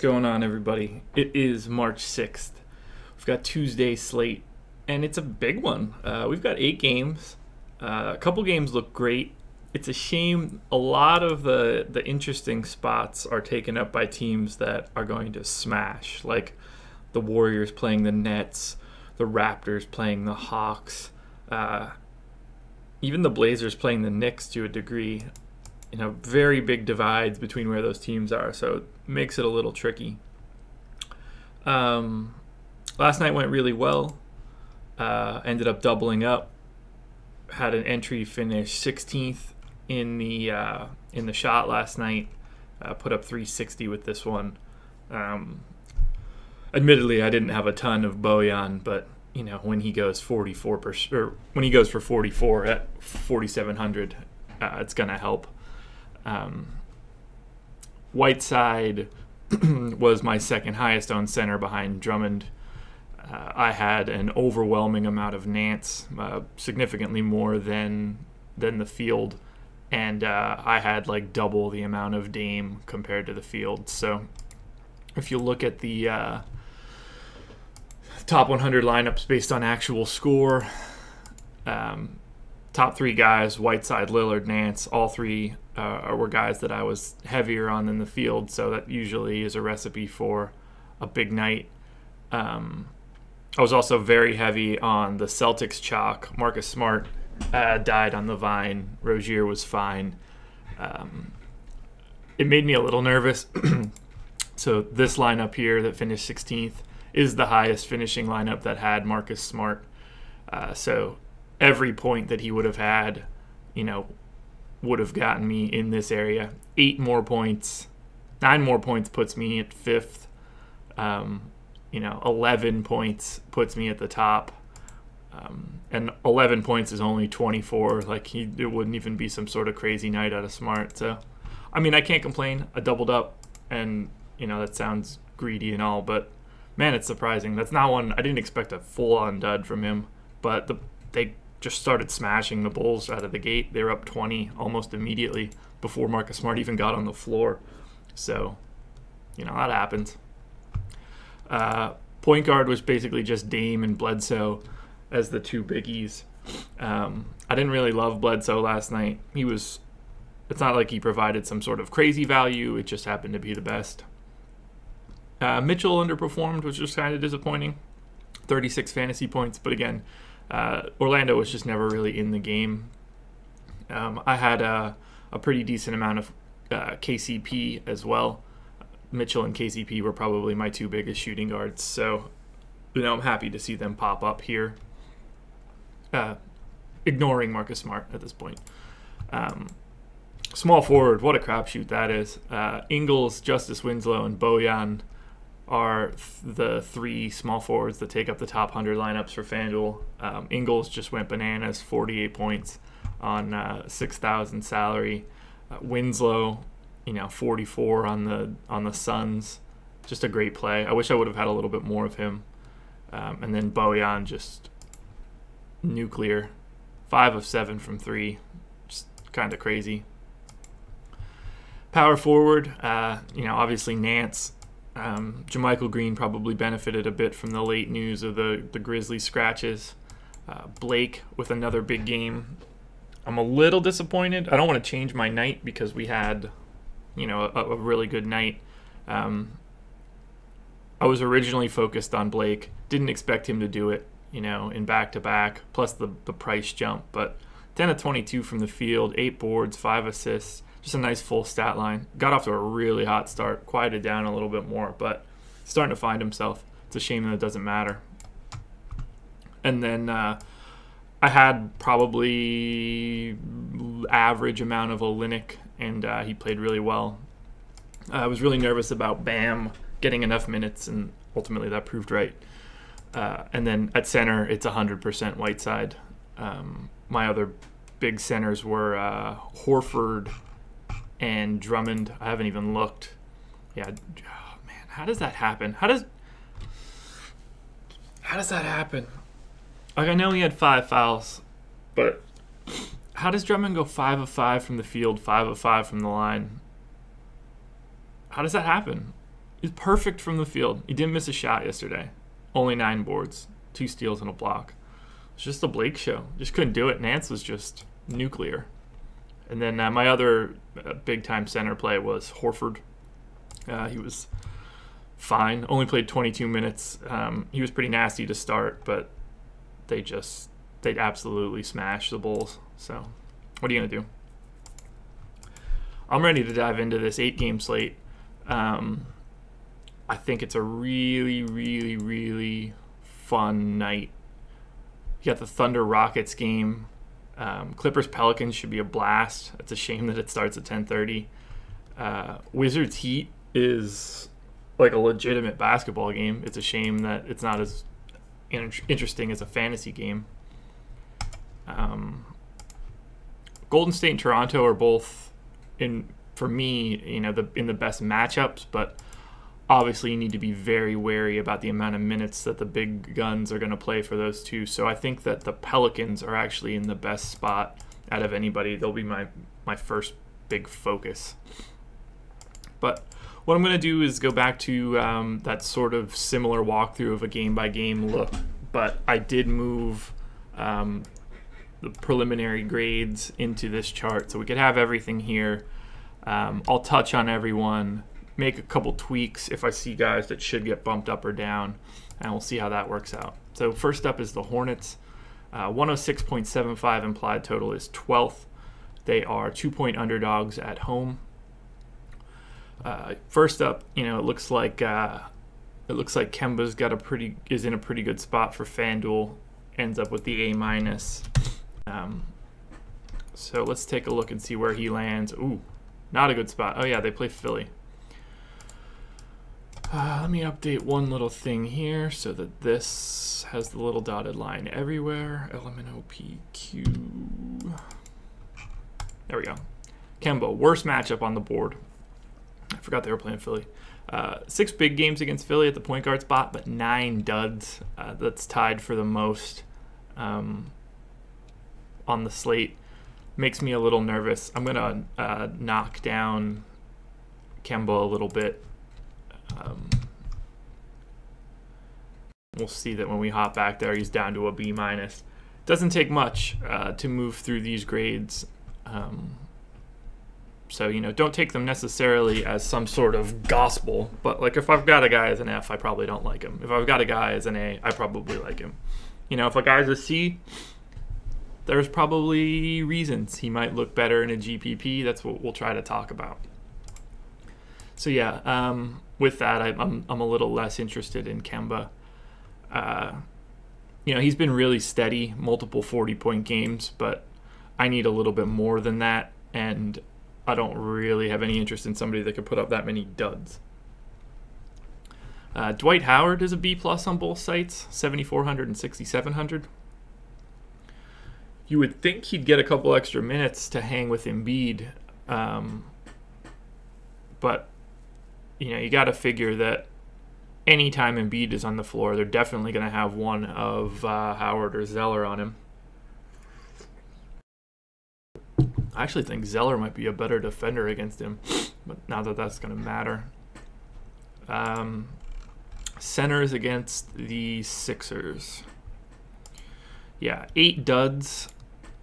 What's going on, everybody? It is March 6th. We've got Tuesday's slate, and it's a big one. We've got 8 games. A couple games look great. It's a shame a lot of the interesting spots are taken up by teams that are going to smash, like the Warriors playing the Nets, the Raptors playing the Hawks, even the Blazers playing the Knicks to a degree. You know, very big divides between where those teams are, so it makes it a little tricky. Last night went really well. Ended up doubling up. Had an entry finish 16th in the shot last night. Put up 360 with this one. Admittedly, I didn't have a ton of Bojan, but you know, when he goes 44 at 4,700, it's gonna help. Whiteside was my second highest on center behind Drummond. I had an overwhelming amount of Nance, significantly more than the field, and I had like double the amount of Dame compared to the field. So if you look at the top 100 lineups based on actual score, top three guys, Whiteside, Lillard, Nance, all three were guys that I was heavier on than the field, so that usually is a recipe for a big night. I was also very heavy on the Celtics chalk. Marcus Smart died on the vine. Rozier was fine. It made me a little nervous. So this lineup here that finished 16th is the highest finishing lineup that had Marcus Smart. So every point that he would have had, you know, would have gotten me in this area. 8 more points, 9 more points puts me at 5th. You know, 11 points puts me at the top. And 11 points is only 24. Like, it wouldn't even be some sort of crazy night out of Smart. So, I mean, I can't complain. I doubled up, and, you know, that sounds greedy and all, but, man, it's surprising. That's not one. I didn't expect a full-on dud from him, but they just started smashing the Bulls out of the gate. They were up 20 almost immediately before Marcus Smart even got on the floor. So, you know, that happens. Point guard was basically just Dame and Bledsoe as the two biggies. I didn't really love Bledsoe last night. He was, it's not like he provided some sort of crazy value. It just happened to be the best. Mitchell underperformed, which was kind of disappointing. 36 fantasy points, but again, Orlando was just never really in the game. I had a pretty decent amount of KCP as well. Mitchell and KCP were probably my two biggest shooting guards, so you know, I'm happy to see them pop up here. Ignoring Marcus Smart at this point. Small forward, what a crapshoot that is. Ingles, Justice Winslow, and Bojan are the three small forwards that take up the top 100 lineups for FanDuel. Ingles just went bananas, 48 points on 6,000 salary. Winslow, you know, 44 on the Suns, just a great play. I wish I would have had a little bit more of him. And then Bojan, just nuclear, 5 of 7 from 3, just kind of crazy. Power forward, you know, obviously Nance. Jermichael Green probably benefited a bit from the late news of the Grizzlies scratches. Blake with another big game. I'm a little disappointed. I don't want to change my night because we had, you know, a really good night. I was originally focused on Blake. Didn't expect him to do it, you know, in back-to-back, plus the price jump. But 10 of 22 from the field, 8 boards, 5 assists. Just a nice full stat line. Got off to a really hot start. Quieted down a little bit more, but starting to find himself. It's a shame that it doesn't matter. And then I had probably average amount of Olynyk, and he played really well. I was really nervous about Bam getting enough minutes, and ultimately that proved right. And then at center, it's 100% Whiteside. My other big centers were Horford and Drummond. I haven't even looked. Yeah, oh, man, how does that happen? How does that happen? Like, I know he had 5 fouls, but how does Drummond go 5 of 5 from the field, 5 of 5 from the line? How does that happen? He's perfect from the field. He didn't miss a shot yesterday. Only 9 boards, 2 steals, and a block. It's just the Blake show. Just couldn't do it. Nance was just nuclear. And then my other big-time center play was Horford. He was fine. Only played 22 minutes. He was pretty nasty to start, but they absolutely smashed the Bulls. So what are you going to do? I'm ready to dive into this 8-game slate. I think it's a really, really, really fun night. You got the Thunder Rockets game. Clippers Pelicans should be a blast. It's a shame that it starts at 10:30. Wizards Heat is like a legitimate basketball game. It's a shame that it's not as interesting as a fantasy game. Golden State and Toronto are both in the best matchups, but obviously you need to be very wary about the amount of minutes that the big guns are going to play for those two. So I think that the Pelicans are actually in the best spot out of anybody. They'll be my first big focus. But what I'm going to do is go back to that sort of similar walkthrough of a game-by-game look. But I did move the preliminary grades into this chart, so we could have everything here. I'll touch on everyone, make a couple tweaks if I see guys that should get bumped up or down, and we'll see how that works out. So first up is the Hornets. 106.75 implied total is 12th. They are 2-point underdogs at home. First up, it looks like Kemba's is in a pretty good spot for FanDuel. Ends up with the A-. So let's take a look and see where he lands. Ooh, not a good spot. Oh yeah, they play Philly. Let me update one little thing here so that this has the little dotted line everywhere. LMNOPQ. There we go. Kemba, worst matchup on the board. I forgot they were playing Philly. 6 big games against Philly at the point guard spot, but 9 duds. That's tied for the most on the slate. Makes me a little nervous. I'm going to knock down Kemba a little bit. We'll see that when we hop back there, he's down to a B-. Doesn't take much to move through these grades, so don't take them necessarily as some sort of gospel. But like, if I've got a guy as an F, I probably don't like him. If I've got a guy as an A, I probably like him. If a guy's a C, there's probably reasons he might look better in a GPP. That's what we'll try to talk about. So yeah. With that, I'm a little less interested in Kemba. He's been really steady, multiple 40-point games, but I need a little bit more than that, and I don't really have any interest in somebody that could put up that many duds. Dwight Howard is a B+ on both sites, 7,400 and 6,700. You would think he'd get a couple extra minutes to hang with Embiid, but you got to figure that anytime Embiid is on the floor, they're definitely going to have one of Howard or Zeller on him. I actually think Zeller might be a better defender against him, but not that that's going to matter. Centers against the Sixers. Yeah, 8 duds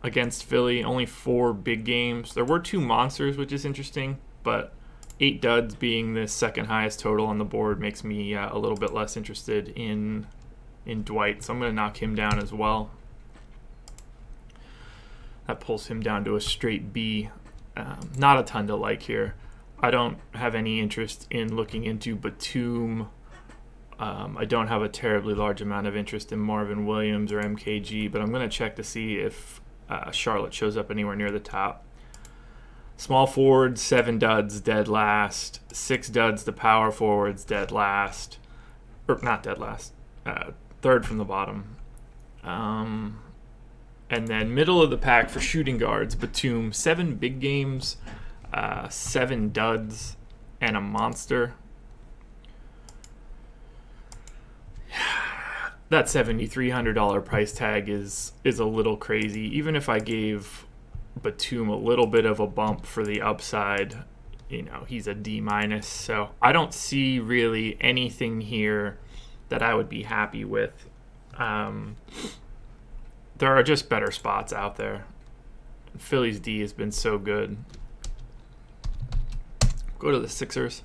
against Philly, only 4 big games. There were 2 monsters, which is interesting, but 8 duds being the second highest total on the board makes me a little bit less interested in Dwight, so I'm going to knock him down as well. That pulls him down to a straight B. Not a ton to like here. I don't have any interest in looking into Batum. I don't have a terribly large amount of interest in Marvin Williams or MKG, but I'm going to check to see if Charlotte shows up anywhere near the top. Small forwards, 7 duds, dead last. 6 duds to power forwards, dead last. Or not dead last. Third from the bottom. And then middle of the pack for shooting guards, Batum, 7 big games, 7 duds, and a monster. That $7,300 price tag is a little crazy. Even if I gave Batum a little bit of a bump for the upside, you know, he's a D-. So I don't see really anything here that I would be happy with. There are just better spots out there. Philly's D has been so good. Go to the Sixers.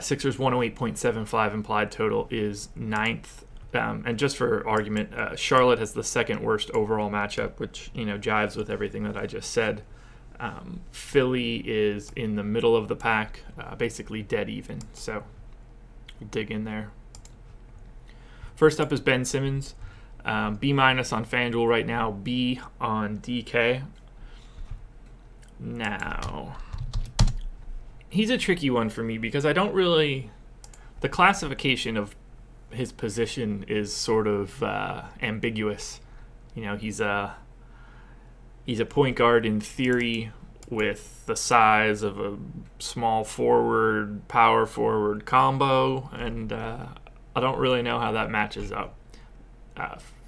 Sixers 108.75 implied total is 9th. And just for argument, Charlotte has the second worst overall matchup, which, you know, jives with everything that I just said. Philly is in the middle of the pack, basically dead even. So we'll dig in there. First up is Ben Simmons. B- on FanDuel right now, B on DK. Now, he's a tricky one for me because I don't really... The classification of his position is sort of ambiguous. You know, he's a point guard in theory with the size of a small forward, power forward combo, and I don't really know how that matches up.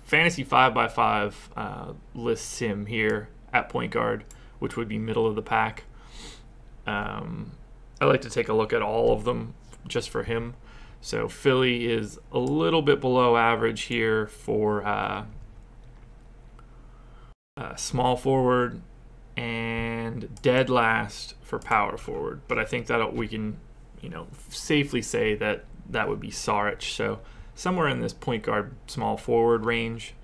Fantasy 5x5 lists him here at point guard, which would be middle of the pack. I like to take a look at all of them just for him. So Philly is a little bit below average here for small forward, and dead last for power forward. But I think that we can, you know, safely say that that would be Saric. So somewhere in this point guard, small forward range.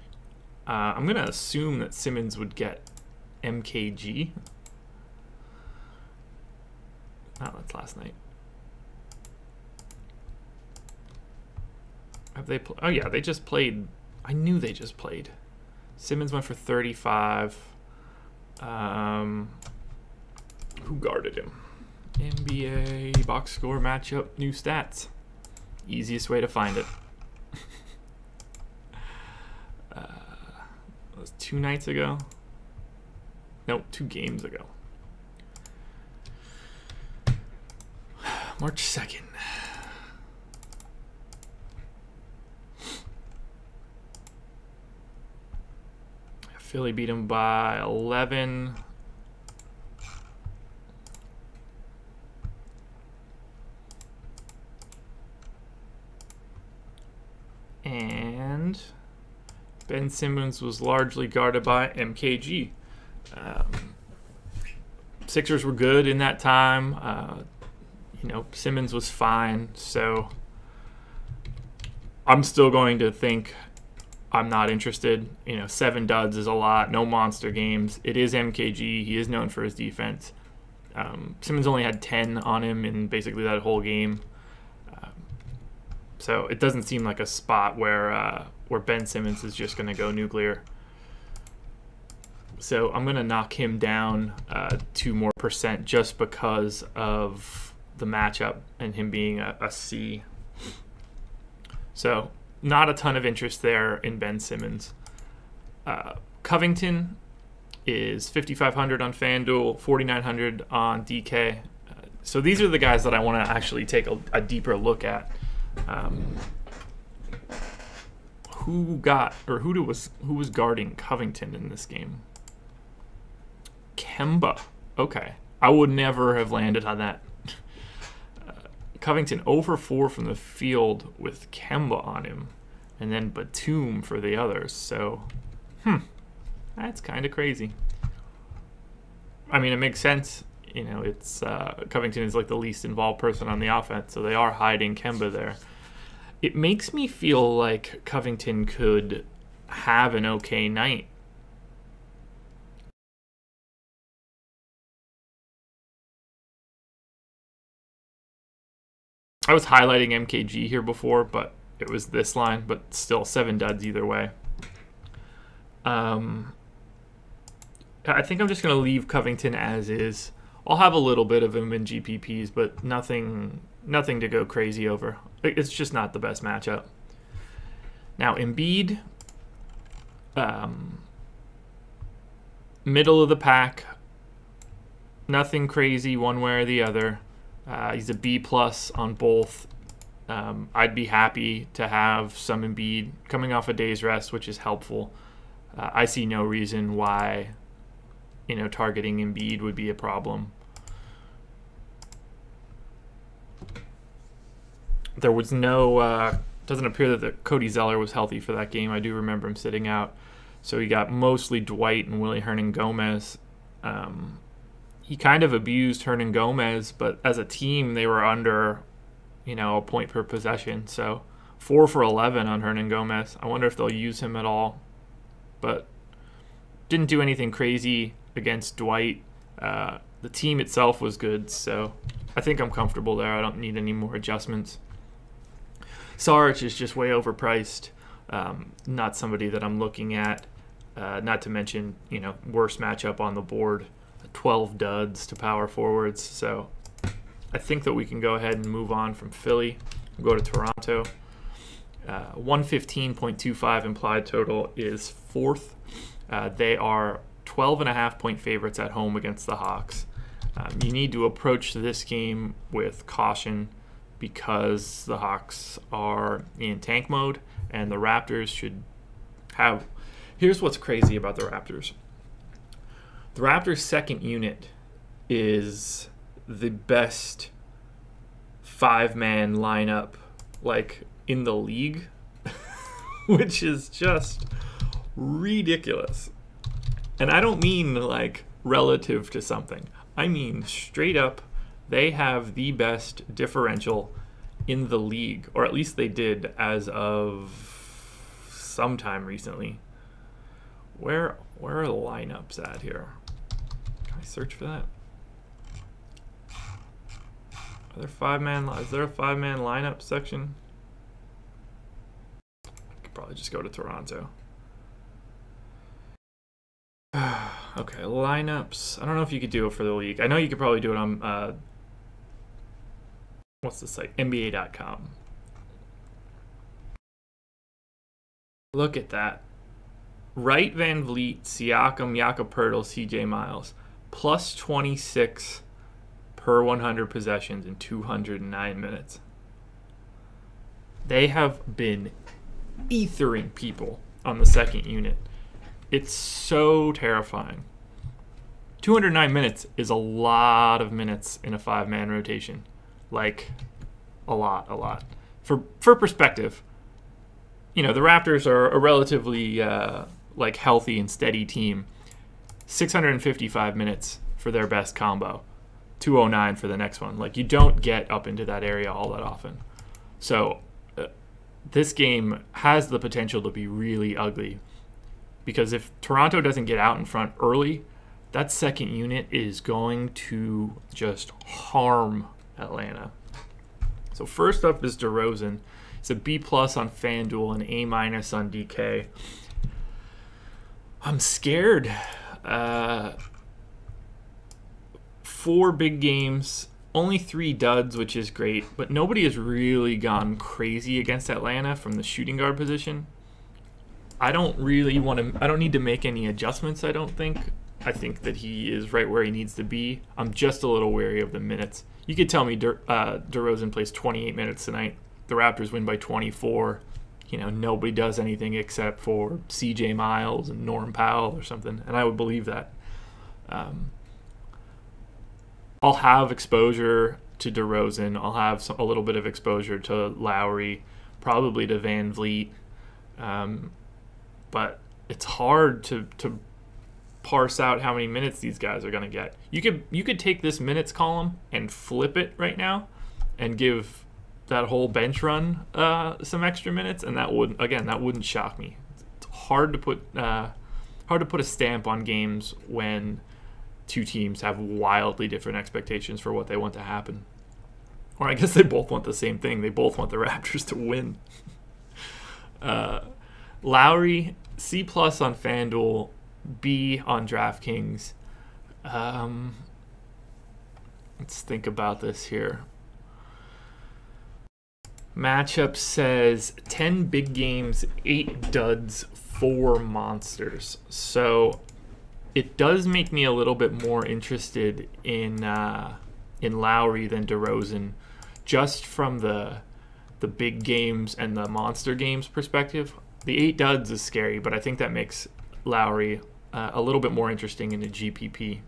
I'm going to assume that Simmons would get MKG. Oh, that's last night. Have they? Oh yeah, they just played. I knew they just played. Simmons went for 35. Who guarded him? NBA box score matchup, new stats. Easiest way to find it. It was 2 nights ago. Nope, 2 games ago. March 2nd. Philly beat him by 11. And Ben Simmons was largely guarded by MKG. Sixers were good in that time. You know, Simmons was fine. So I'm still going to think I'm not interested. You know, 7 duds is a lot. No monster games. It is MKG. He is known for his defense. Simmons only had 10 on him in basically that whole game. So it doesn't seem like a spot where Ben Simmons is just going to go nuclear. So I'm going to knock him down 2% more just because of the matchup and him being a C. So... not a ton of interest there in Ben Simmons. Covington is 5,500 on FanDuel, 4,900 on DK. So these are the guys that I want to actually take a deeper look at. Who was guarding Covington in this game? Kemba. Okay, I would never have landed on that. Covington 0 for 4 from the field with Kemba on him, and then Batum for the others. So, that's kind of crazy. I mean, it makes sense. You know, it's Covington is like the least involved person on the offense, so they are hiding Kemba there. It makes me feel like Covington could have an okay night. I was highlighting MKG here before, but it was this line, but still 7 duds either way. I think I'm just going to leave Covington as is. I'll have a little bit of him in GPPs, but nothing to go crazy over. It's just not the best matchup. Now, Embiid, middle of the pack, nothing crazy one way or the other. He's a B+ on both. I'd be happy to have some Embiid coming off a day's rest, which is helpful. I see no reason why, you know, targeting Embiid would be a problem. There was no, doesn't appear that Cody Zeller was healthy for that game. I do remember him sitting out. So he got mostly Dwight and Willie Hernangomez. He kind of abused Hernangomez, but as a team, they were under, you know, a point per possession. So 4 for 11 on Hernangomez. I wonder if they'll use him at all. But didn't do anything crazy against Dwight. The team itself was good, so I think I'm comfortable there. I don't need any more adjustments. Saric is just way overpriced. Not somebody that I'm looking at. Not to mention, you know, worst matchup on the board. 12 duds to power forwards. So I think that we can go ahead and move on from Philly. We'll go to Toronto. 115.25 implied total is fourth. They are 12.5 point favorites at home against the Hawks. You need to approach this game with caution because the Hawks are in tank mode and the Raptors should have... Here's what's crazy about the Raptors. The Raptors' second unit is the best five-man lineup like in the league, which is just ridiculous. And I don't mean like relative to something. I mean straight up, they have the best differential in the league, or at least they did as of sometime recently. Where are the lineups at here? Search for that. Are there is there a five-man lineup section? I could probably just go to Toronto. Okay, lineups. I don't know if you could do it for the league. I know you could probably do it on what's the site? NBA.com. Look at that. Wright, Van Vleet, Siakam, Jakob Poeltl, CJ Miles. Plus 26 per 100 possessions in 209 minutes. They have been ethering people on the second unit. It's so terrifying. 209 minutes is a lot of minutes in a five-man rotation. Like, a lot. For perspective, you know, the Raptors are a relatively, like, healthy and steady team. 655 minutes for their best combo, 209 for the next one. Like, you don't get up into that area all that often. So this game has the potential to be really ugly because if Toronto doesn't get out in front early, that second unit is going to just harm Atlanta. So first up is DeRozan. It's a B+ on FanDuel and A- on DK. I'm scared. Four big games, only 3 duds, which is great, but nobody has really gone crazy against Atlanta from the shooting guard position. I don't really want to, I don't need to make any adjustments, I don't think. I think that he is right where he needs to be. I'm just a little wary of the minutes. You could tell me DeRozan plays 28 minutes tonight. The Raptors win by 24. You know, nobody does anything except for CJ Miles and Norm Powell or something, and I would believe that. I'll have exposure to DeRozan. I'll have a little bit of exposure to Lowry, probably to Van Vleet. But it's hard to parse out how many minutes these guys are going to get. You could take this minutes column and flip it right now and give that whole bench run some extra minutes, and that wouldn't shock me. It's hard to put a stamp on games when two teams have wildly different expectations for what they want to happen. Or I guess they both want the same thing. They both want the Raptors to win. Lowry, C+ on FanDuel, B on DraftKings. Let's think about this here. Matchup says 10 big games, 8 duds, 4 monsters. So it does make me a little bit more interested in Lowry than DeRozan, just from the big games and the monster games perspective. The 8 duds is scary, but I think that makes Lowry a little bit more interesting in a GPP,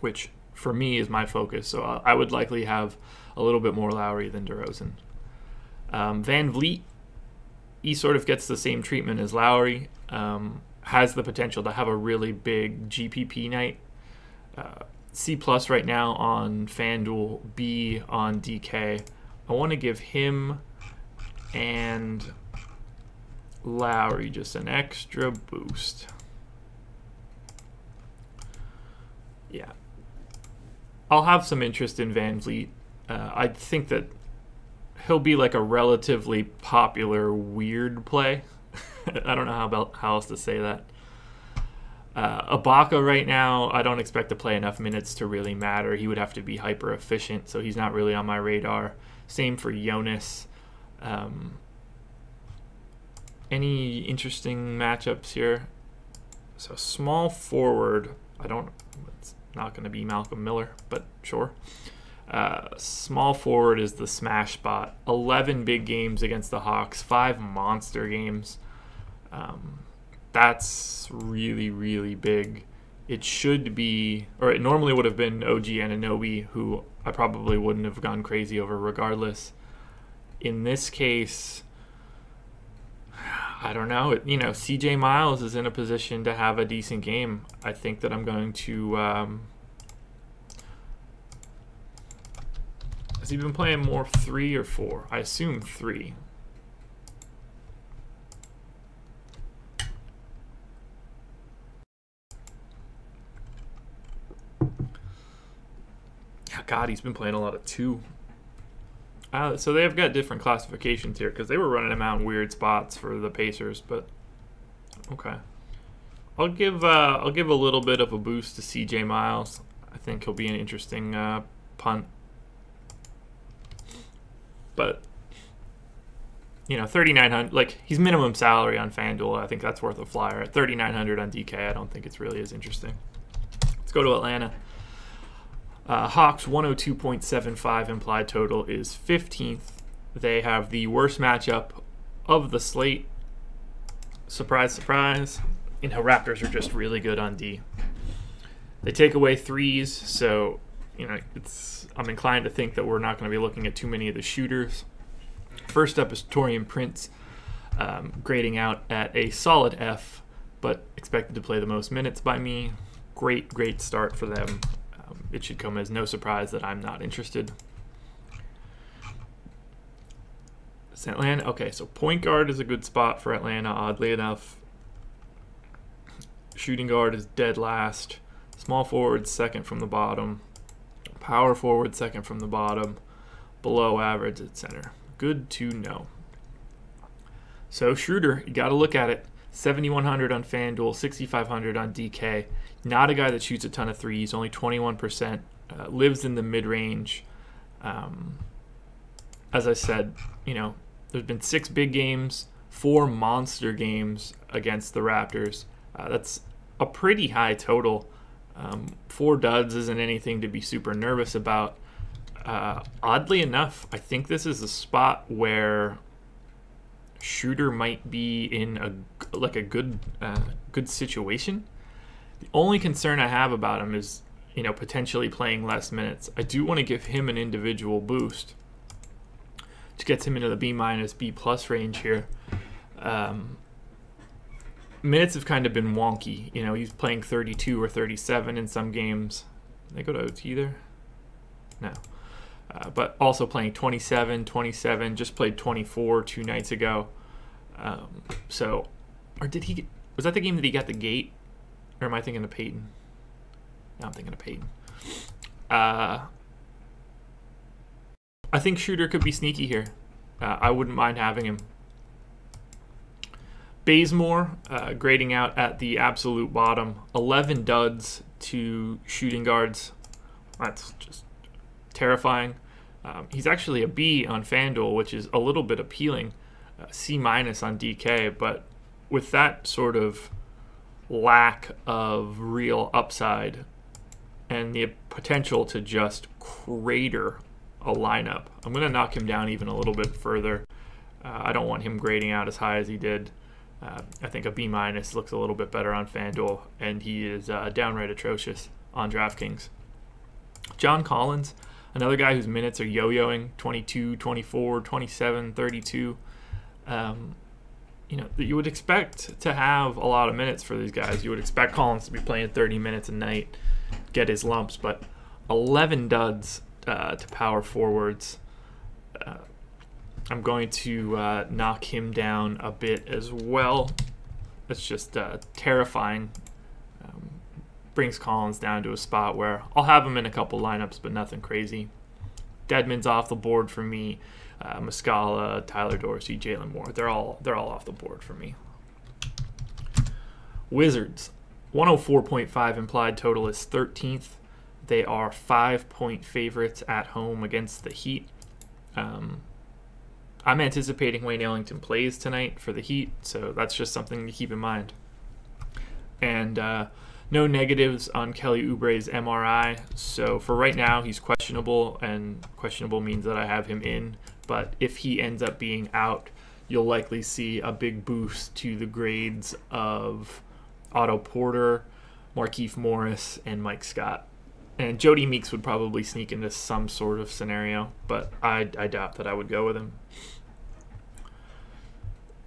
which for me is my focus. So I would likely have a little bit more Lowry than DeRozan. Van Vleet, he sort of gets the same treatment as Lowry. Has the potential to have a really big GPP night. C+ right now on FanDuel, B on DK. I want to give him and Lowry just an extra boost. Yeah. I'll have some interest in Van Vleet. I think that he'll be like a relatively popular weird play. I don't know how else to say that. Ibaka right now, I don't expect to play enough minutes to really matter. He would have to be hyper efficient, so he's not really on my radar. Same for Jonas. Any interesting matchups here? So small forward, I don't. It's not going to be Malcolm Miller, but sure. Small forward is the smash spot. 11 big games against the Hawks, 5 monster games. That's really, really big. It should be, or it normally would have been OG Anunoby, who I probably wouldn't have gone crazy over regardless. In this case, I don't know. You know, CJ Miles is in a position to have a decent game. I think that I'm going to... has he been playing more 3 or 4? I assume 3. God, he's been playing a lot of 2. So they've got different classifications here because they were running him out in weird spots for the Pacers, but okay. I'll give a little bit of a boost to CJ Miles. I think he'll be an interesting punt. But you know, 3,900, like he's minimum salary on FanDuel. I think that's worth a flyer. At 3,900 on DK, I don't think it's really as interesting. Let's go to Atlanta. Hawks 102.75 implied total is 15th. They have the worst matchup of the slate. Surprise, surprise. You know, Raptors are just really good on D. They take away 3s, so you know I'm inclined to think that we're not going to be looking at too many of the shooters. First up is Taurean Prince, grading out at a solid F, but expected to play the most minutes by me. Great, great start for them. It should come as no surprise that I'm not interested. It's Atlanta. Okay, so point guard is a good spot for Atlanta, oddly enough. Shooting guard is dead last. Small forward, second from the bottom. Power forward, second from the bottom. Below average at center. Good to know. So Schroeder, you got to look at it. 7,100 on FanDuel, 6,500 on DK. Not a guy that shoots a ton of 3s, only 21%, lives in the mid-range. As I said, you know, there's been 6 big games, 4 monster games against the Raptors. That's a pretty high total. 4 duds isn't anything to be super nervous about. Oddly enough, I think this is a spot where Schroeder might be in a good good situation. The only concern I have about him is, you know, potentially playing less minutes. I do want to give him an individual boost, which gets him into the B-, B+ range here. Minutes have kind of been wonky. You know, he's playing 32 or 37 in some games. Did they go to OT there? No. But also playing 27, just played 24 2 nights ago. So, or did he get, was that the game that he got the gate? Or am I thinking of Peyton? No, I'm thinking of Peyton. I think Schroeder could be sneaky here. I wouldn't mind having him. Bazemore, grading out at the absolute bottom. 11 duds to shooting guards. That's just terrifying. He's actually a B on FanDuel, which is a little bit appealing. C- on DK, but with that sort of lack of real upside and the potential to just crater a lineup, I'm going to knock him down even a little bit further. I don't want him grading out as high as he did. I think a B- looks a little bit better on FanDuel, and he is downright atrocious on DraftKings. John Collins, Another guy whose minutes are yo-yoing, 22, 24, 27, 32. You know, you would expect to have a lot of minutes for these guys. You would expect Collins to be playing 30 minutes a night, get his lumps, but 11 duds to power forwards. I'm going to knock him down a bit as well. That's just terrifying. Brings Collins down to a spot where I'll have him in a couple lineups, but nothing crazy. Dedman's off the board for me. Muscala, Tyler Dorsey, Jalen Moore. They're all off the board for me. Wizards. 104.5 implied total is 13th. They are 5-point favorites at home against the Heat. I'm anticipating Wayne Ellington plays tonight for the Heat, so that's just something to keep in mind. And no negatives on Kelly Oubre's MRI, so for right now he's questionable, and questionable means that I have him in, but if he ends up being out, you'll likely see a big boost to the grades of Otto Porter, Markieff Morris, and Mike Scott. And Jody Meeks would probably sneak into some sort of scenario, but I doubt that I would go with him.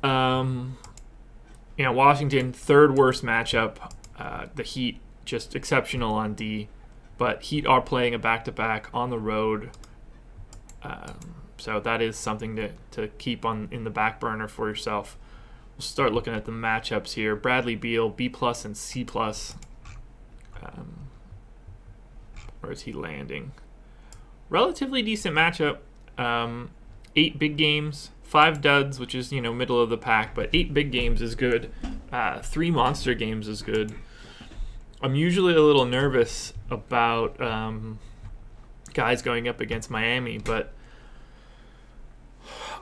You know, Washington, third worst matchup. The Heat, just exceptional on D. But Heat are playing a back-to-back on the road. So that is something to keep in the back burner for yourself. We'll start looking at the matchups here. Bradley Beal, B+, and C+. Where is he landing? Relatively decent matchup. 8 big games, 5 duds, which is, you know, middle of the pack, but 8 big games is good. 3 monster games is good. I'm usually a little nervous about guys going up against Miami, but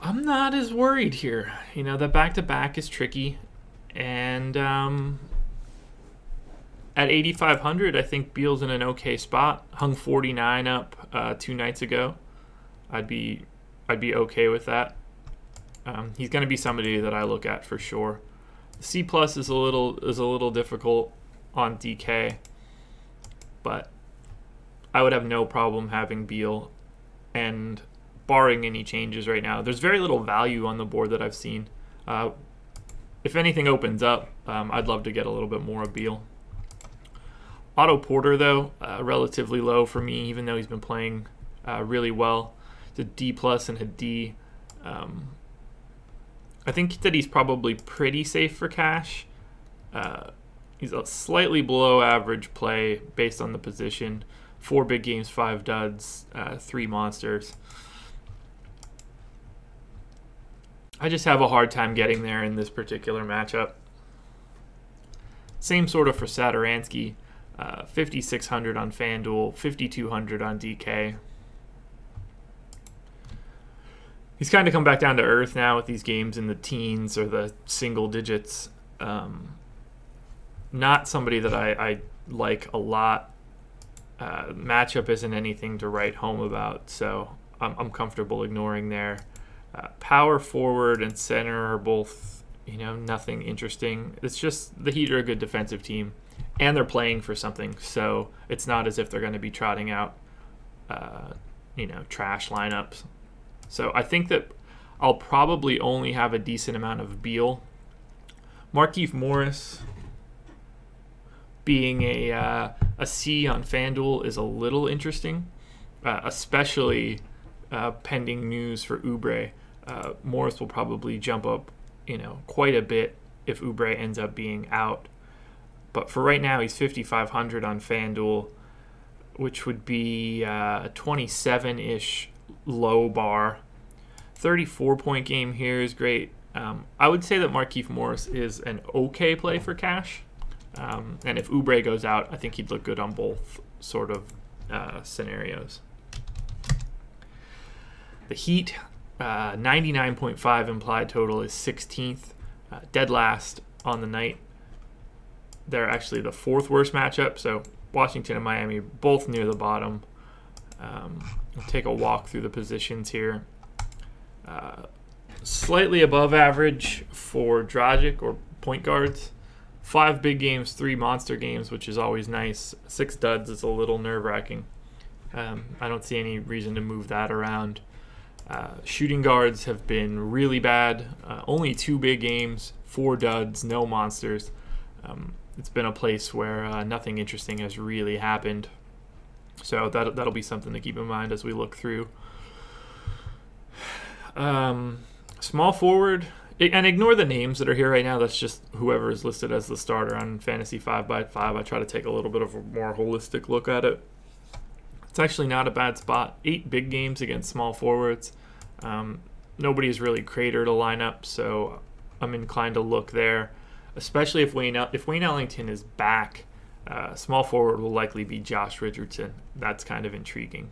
I'm not as worried here. You know, the back-to-back is tricky, and at 8,500, I think Beal's in an okay spot. Hung 49 up 2 nights ago. I'd be okay with that. He's going to be somebody that I look at for sure. C+ is a little difficult on DK, but I would have no problem having Beal. And barring any changes right now, there's very little value on the board that I've seen. If anything opens up, I'd love to get a little bit more of Beal. Otto Porter, though, relatively low for me, even though he's been playing really well. It's a D+ and a D. I think that he's probably pretty safe for cash. He's a slightly below average play based on the position. 4 big games, 5 duds, 3 monsters. I just have a hard time getting there in this particular matchup. Same sort of for Satoransky. 5,600 on FanDuel, 5,200 on DK. He's kind of come back down to earth now with these games in the teens or the single digits. Not somebody that I like a lot. Matchup isn't anything to write home about, so I'm comfortable ignoring there. Power forward and center are both, you know, nothing interesting. It's just the Heat are a good defensive team, and they're playing for something, so it's not as if they're going to be trotting out, you know, trash lineups. So I think that I'll probably only have a decent amount of Beal. Markieff Morris being a C on FanDuel is a little interesting, especially pending news for Oubre. Morris will probably jump up, you know, quite a bit if Oubre ends up being out. But for right now, he's 5,500 on FanDuel, which would be 27-ish low bar. 34-point game here is great. I would say that Markieff Morris is an okay play for cash. And if Oubre goes out, I think he'd look good on both sort of scenarios. The Heat, 99.5 implied total is 16th, dead last on the night. They're actually the 4th worst matchup, so Washington and Miami both near the bottom. I'll take a walk through the positions here. Slightly above average for Dragic or point guards. 5 big games, 3 monster games, which is always nice. 6 duds is a little nerve-wracking. I don't see any reason to move that around. Shooting guards have been really bad. Only 2 big games, 4 duds, no monsters. It's been a place where nothing interesting has really happened. So that'll be something to keep in mind as we look through. Small forward, and ignore the names that are here right now. That's just whoever is listed as the starter on Fantasy 5x5. I try to take a little bit of a more holistic look at it. It's actually not a bad spot. 8 big games against small forwards. Nobody's really cratered a lineup, so I'm inclined to look there. Especially if Wayne Ellington is back, small forward will likely be Josh Richardson. That's kind of intriguing.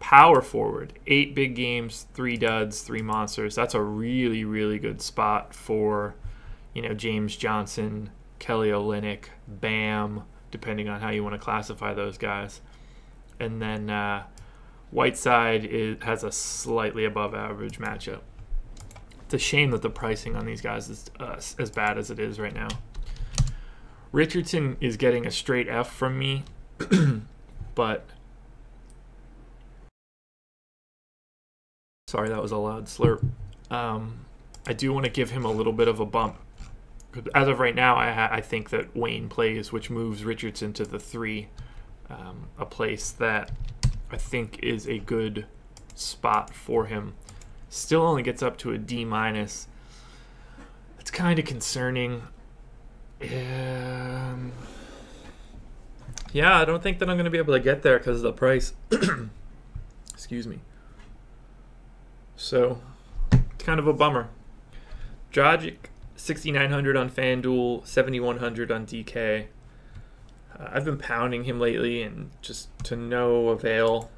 Power forward, 8 big games, 3 duds, 3 monsters. That's a really, really good spot for, you know, James Johnson, Kelly Olynyk, Bam, depending on how you want to classify those guys. And then Whiteside has a slightly above average matchup. It's a shame that the pricing on these guys is as bad as it is right now. Richardson is getting a straight F from me, but... Sorry, that was a loud slurp. I do want to give him a little bit of a bump. As of right now, I think that Wayne plays, which moves Richardson to the 3, a place that I think is a good spot for him. Still only gets up to a D-. It's kind of concerning. Yeah, I don't think that I'm going to be able to get there because of the price. Excuse me. So, it's kind of a bummer. Dragic, 6,900 on FanDuel, 7,100 on DK. I've been pounding him lately and just to no avail.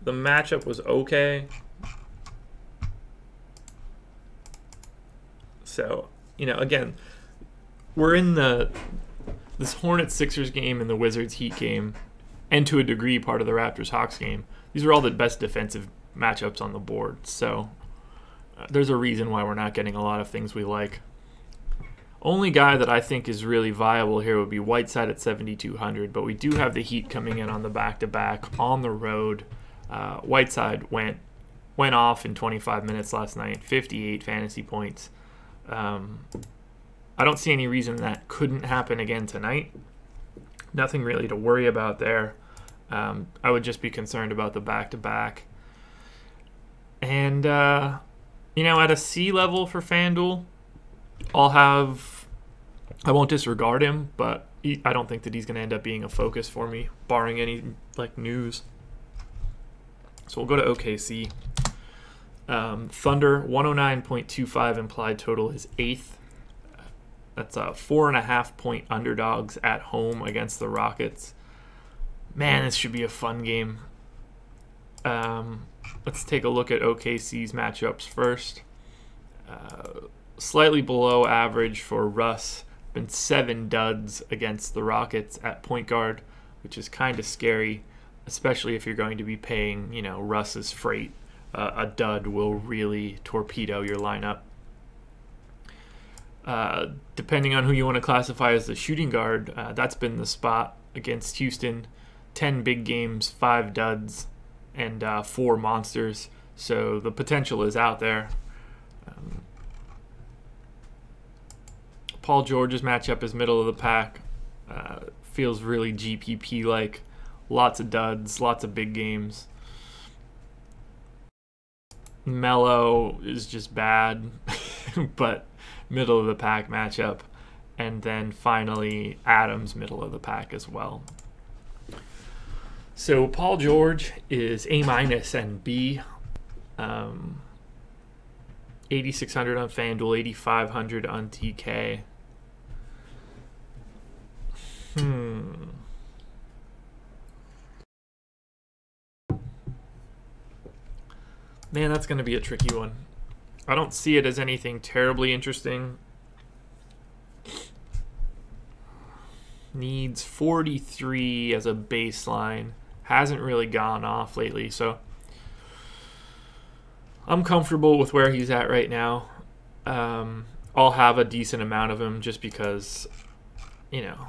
The matchup was okay. So, you know, again, we're in this Hornets-Sixers game and the Wizards-Heat game, and to a degree part of the Raptors-Hawks game. These are all the best defensive matchups on the board, so there's a reason why we're not getting a lot of things we like. Only guy that I think is really viable here would be Whiteside at 7,200, but we do have the Heat coming in on the back-to-back, on the road. Whiteside went off in 25 minutes last night, 58 fantasy points. I don't see any reason that couldn't happen again tonight. Nothing really to worry about there. I would just be concerned about the back-to-back. And, you know, at a C level for FanDuel, I won't disregard him, but I don't think that he's going to end up being a focus for me, barring any, like, news. So we'll go to OKC. Thunder, 109.25 implied total is 8th. That's a 4.5-point underdogs at home against the Rockets. Man, this should be a fun game. Let's take a look at OKC's matchups first. Slightly below average for Russ. Been 7 duds against the Rockets at point guard, which is kind of scary, especially if you're going to be paying, you know, Russ's freight. A dud will really torpedo your lineup. Depending on who you want to classify as the shooting guard, that's been the spot against Houston. 10 big games, 5 duds, and 4 monsters, so the potential is out there. Paul George's matchup is middle of the pack. Feels really GPP-like. Lots of duds, lots of big games. Melo is just bad, but middle of the pack matchup. And then finally, Adams, middle of the pack as well. So Paul George is A- and B. 8,600 on FanDuel, 8,500 on TK. Man, that's going to be a tricky one. I don't see it as anything terribly interesting. Needs 43 as a baseline. Hasn't really gone off lately, so I'm comfortable with where he's at right now. I'll have a decent amount of him just because, you know,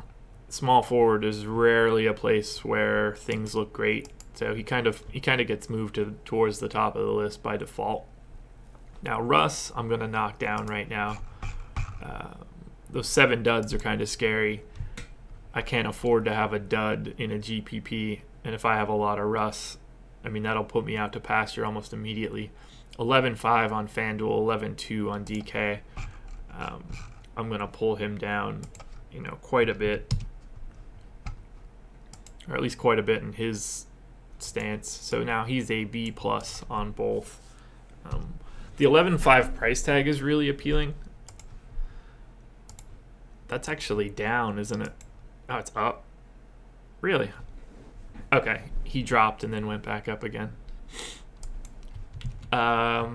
small forward is rarely a place where things look great. So he kind of gets moved towards the top of the list by default. Now Russ, I'm gonna knock down right now. Those 7 duds are kind of scary. I can't afford to have a dud in a GPP, and if I have a lot of Russ, I mean, that'll put me out to pasture almost immediately. 11.5 on FanDuel, 11.2 on DK. I'm gonna pull him down, you know, quite a bit, or at least quite a bit in his stance. So now he's a B+ on both. The 11.5 price tag is really appealing. That's actually down, isn't it? Oh, it's up. Really? Okay, he dropped and then went back up again. I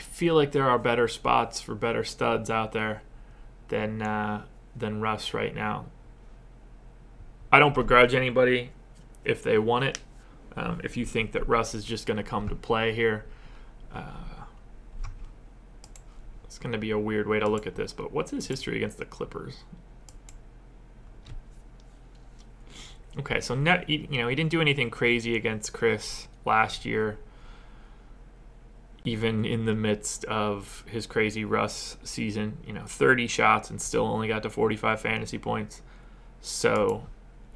feel like there are better spots for better studs out there than Russ right now. I don't begrudge anybody if they want it. If you think that Russ is just going to come to play here, it's going to be a weird way to look at this, but what's his history against the Clippers? Okay, so net, you know, he didn't do anything crazy against Chris last year, even in the midst of his crazy Russ season. You know, 30 shots and still only got to 45 fantasy points. So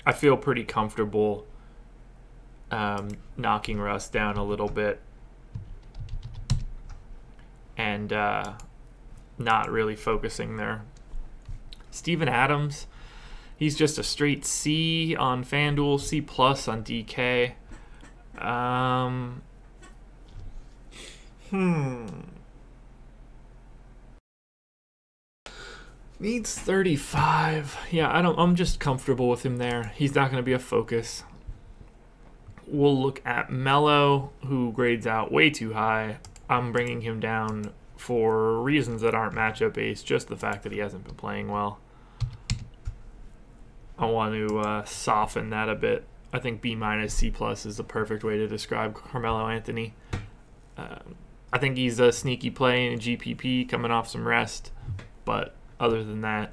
I feel pretty comfortable knocking Russ down a little bit and not really focusing there. Steven Adams, he's just a straight C on FanDuel, C+ on DK. Needs 35. Yeah, I'm just comfortable with him there. He's not going to be a focus. We'll look at Melo, who grades out way too high. I'm bringing him down for reasons that aren't matchup based, just the fact that he hasn't been playing well. I want to soften that a bit. I think B-, C+ is the perfect way to describe Carmelo Anthony. I think he's a sneaky play in a GPP coming off some rest, but other than that,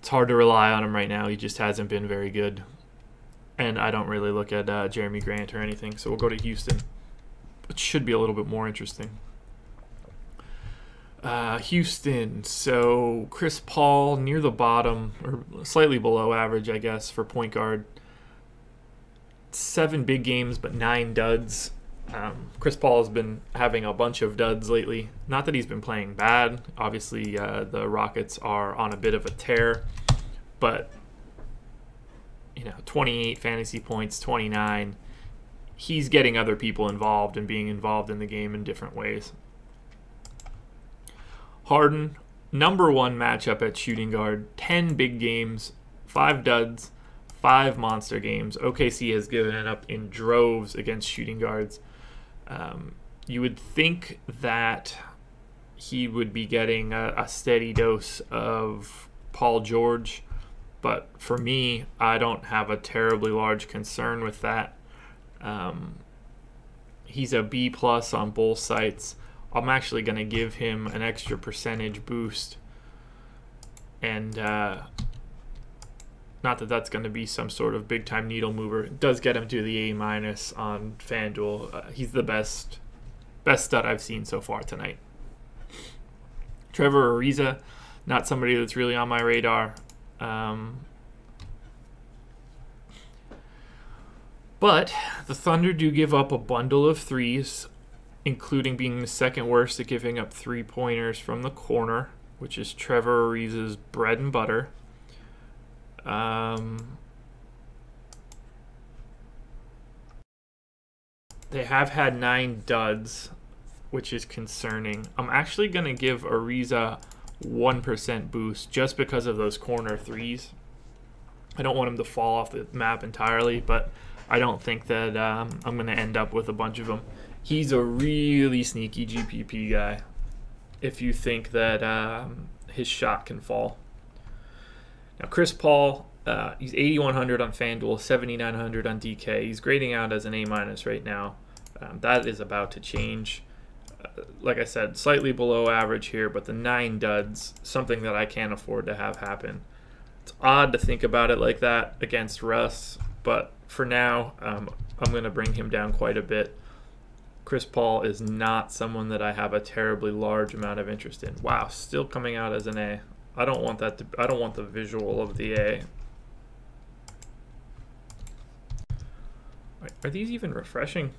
it's hard to rely on him right now. He just hasn't been very good, and I don't really look at Jeremy Grant or anything, so we'll go to Houston. It should be a little bit more interesting. Houston, so Chris Paul near the bottom, or slightly below average, I guess, for point guard. 7 big games, but 9 duds. Chris Paul has been having a bunch of duds lately. Not that he's been playing bad. Obviously, the Rockets are on a bit of a tear, but, you know, 28 fantasy points, 29. He's getting other people involved and being involved in the game in different ways. Harden, #1 matchup at shooting guard, 10 big games, 5 duds, 5 monster games. OKC has given it up in droves against shooting guards. You would think that he would be getting a steady dose of Paul George, but for me, I don't have a terribly large concern with that. He's a B+ on both sites. I'm actually going to give him an extra percentage boost, and not that that's going to be some sort of big-time needle mover. It does get him to the A- on FanDuel. He's the best stud I've seen so far tonight. Trevor Ariza, not somebody that's really on my radar, but the Thunder do give up a bundle of 3s, including being the 2nd worst at giving up 3-pointers from the corner, which is Trevor Ariza's bread and butter. They have had 9 duds, which is concerning. I'm actually going to give Ariza 1% boost just because of those corner 3s. I don't want him to fall off the map entirely, but I don't think that I'm going to end up with a bunch of them. He's a really sneaky GPP guy if you think that his shot can fall. Now, Chris Paul, he's 8,100 on FanDuel, 7,900 on DK. He's grading out as an A- right now. That is about to change. Like I said, slightly below average here, but the 9 duds, something that I can't afford to have happen. It's odd to think about it like that against Russ, but for now, I'm going to bring him down quite a bit. Chris Paul is not someone that I have a terribly large amount of interest in. Wow, still coming out as an A. I don't want that to, I don't want the visual of the A. Wait, are these even refreshing?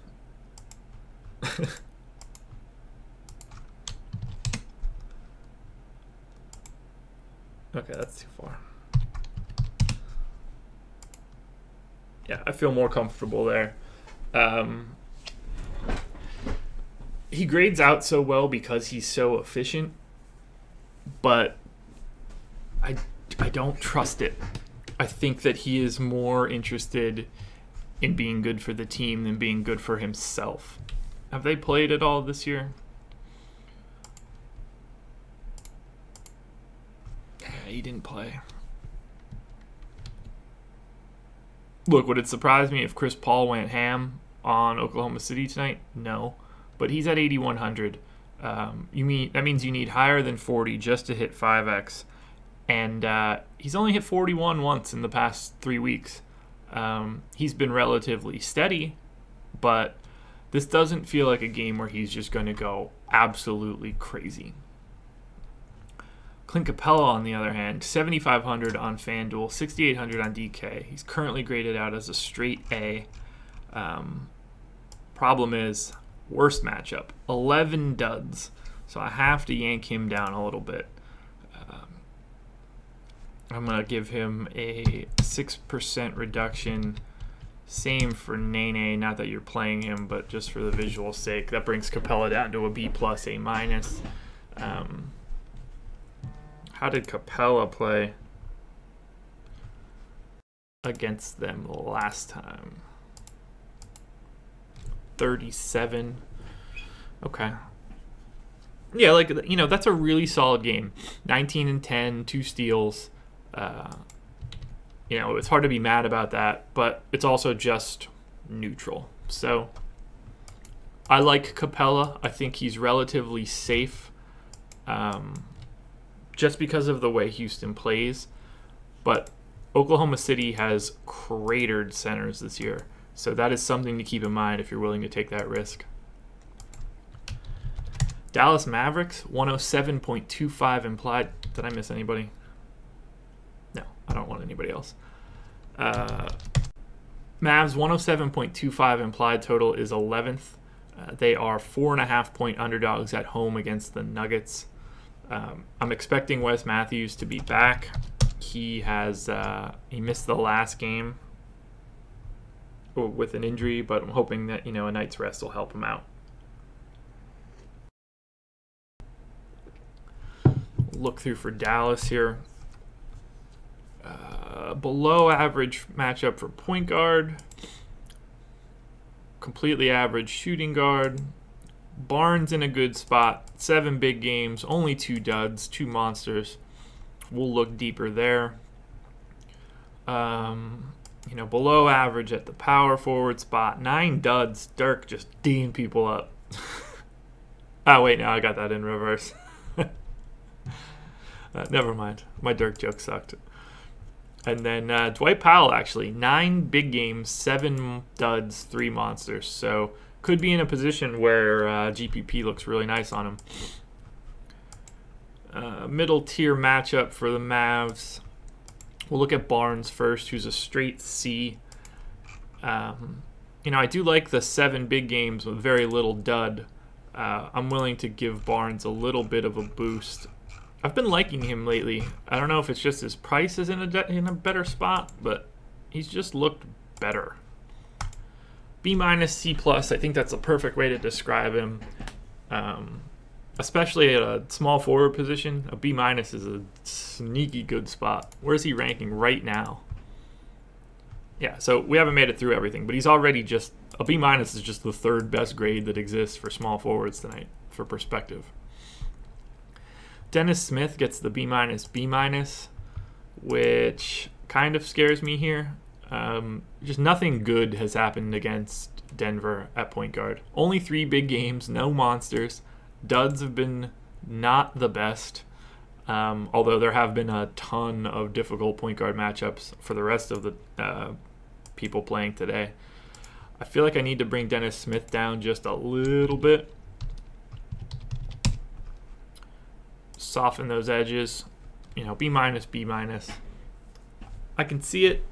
Okay, that's too far. Yeah, I feel more comfortable there. He grades out so well because he's so efficient, but I don't trust it. I think that he is more interested in being good for the team than being good for himself. Have they played at all this year? He didn't play. Look, would it surprise me if Chris Paul went ham on Oklahoma City tonight? No, but he's at 8,100. That means you need higher than 40 just to hit 5x, and he's only hit 41 once in the past 3 weeks. He's been relatively steady, but this doesn't feel like a game where he's just going to go absolutely crazy. Clint Capella, on the other hand, 7,500 on FanDuel, 6,800 on DK. He's currently graded out as a straight A. Problem is, worst matchup, 11 duds. So I have to yank him down a little bit. I'm going to give him a 6% reduction. Same for Nene, not that you're playing him, but just for the visual sake. That brings Capella down to a B plus, A minus. How did Capella play against them last time? 37. Okay. Yeah, like, you know, that's a really solid game. 19 and 10, 2 steals. You know, it's hard to be mad about that, but it's also just neutral. So I like Capella. I think he's relatively safe. Just because of the way Houston plays, but Oklahoma City has cratered centers this year, so that is something to keep in mind if you're willing to take that risk. Dallas Mavericks, 107.25 implied. Did I miss anybody? No, I don't want anybody else. Mavs, 107.25 implied total is 11th. They are 4.5-point underdogs at home against the Nuggets. I'm expecting Wes Matthews to be back. He has he missed the last game with an injury, but I'm hoping that, you know, a night's rest will help him out. Look through for Dallas here. Below average matchup for point guard, completely average shooting guard. Barnes in a good spot, 7 big games, only 2 duds, 2 monsters. We'll look deeper there. You know, below average at the power forward spot, 9 duds. Dirk just D'ing people up. Oh, wait, no, I got that in reverse. Never mind. My Dirk joke sucked. And then Dwight Powell, actually, 9 big games, 7 duds, 3 monsters. So could be in a position where GPP looks really nice on him. Middle tier matchup for the Mavs. We'll look at Barnes first, who's a straight C. You know, I do like the 7 big games with very little dud. I'm willing to give Barnes a little bit of a boost. I've been liking him lately. I don't know if it's just his price is in a better spot, but he's just looked better. B minus, C plus, I think that's a perfect way to describe him, especially at a small forward position. A B minus is a sneaky good spot. Where is he ranking right now? Yeah, so we haven't made it through everything, but he's already just, a B minus is just the 3rd best grade that exists for small forwards tonight, for perspective. Dennis Smith gets the B minus, which kind of scares me here. Just nothing good has happened against Denver at point guard. Only 3 big games, no monsters. Duds have been not the best. Although there have been a ton of difficult point guard matchups for the rest of the people playing today. I feel like I need to bring Dennis Smith down just a little bit. Soften those edges. You know, B minus, B minus. I can see it.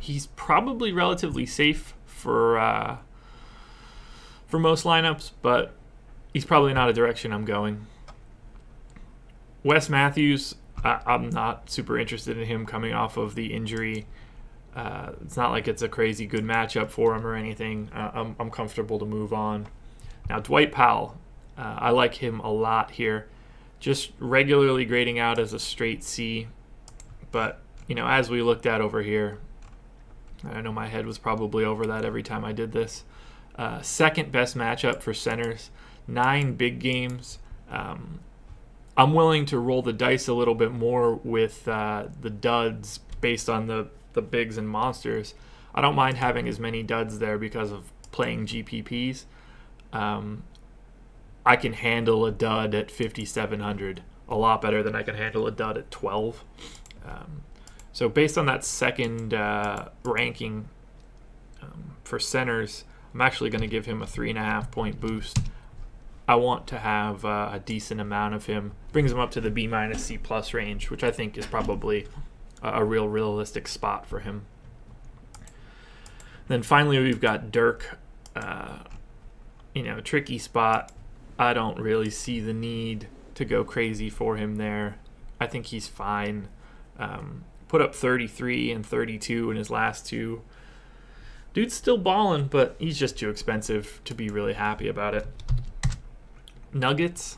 He's probably relatively safe for most lineups, but he's probably not a direction I'm going. Wes Matthews, I'm not super interested in him coming off of the injury. It's not like it's a crazy good matchup for him or anything. I'm comfortable to move on. Now, Dwight Powell, I like him a lot here. Just regularly grading out as a straight C. But, you know, as we looked at over here, I know my head was probably over that every time I did this. Second best matchup for centers. 9 big games. I'm willing to roll the dice a little bit more with the duds based on the bigs and monsters. I don't mind having as many duds there because of playing GPPs. I can handle a dud at 5,700 a lot better than I can handle a dud at 12. So based on that second ranking for centers, I'm actually going to give him a 3.5 point boost. I want to have a decent amount of him. Brings him up to the B minus C plus range, which I think is probably a real realistic spot for him. Then finally, we've got Dirk. You know, tricky spot. I don't really see the need to go crazy for him there. I think he's fine. Put up 33 and 32 in his last two. Dude's still balling, but he's just too expensive to be really happy about it. Nuggets,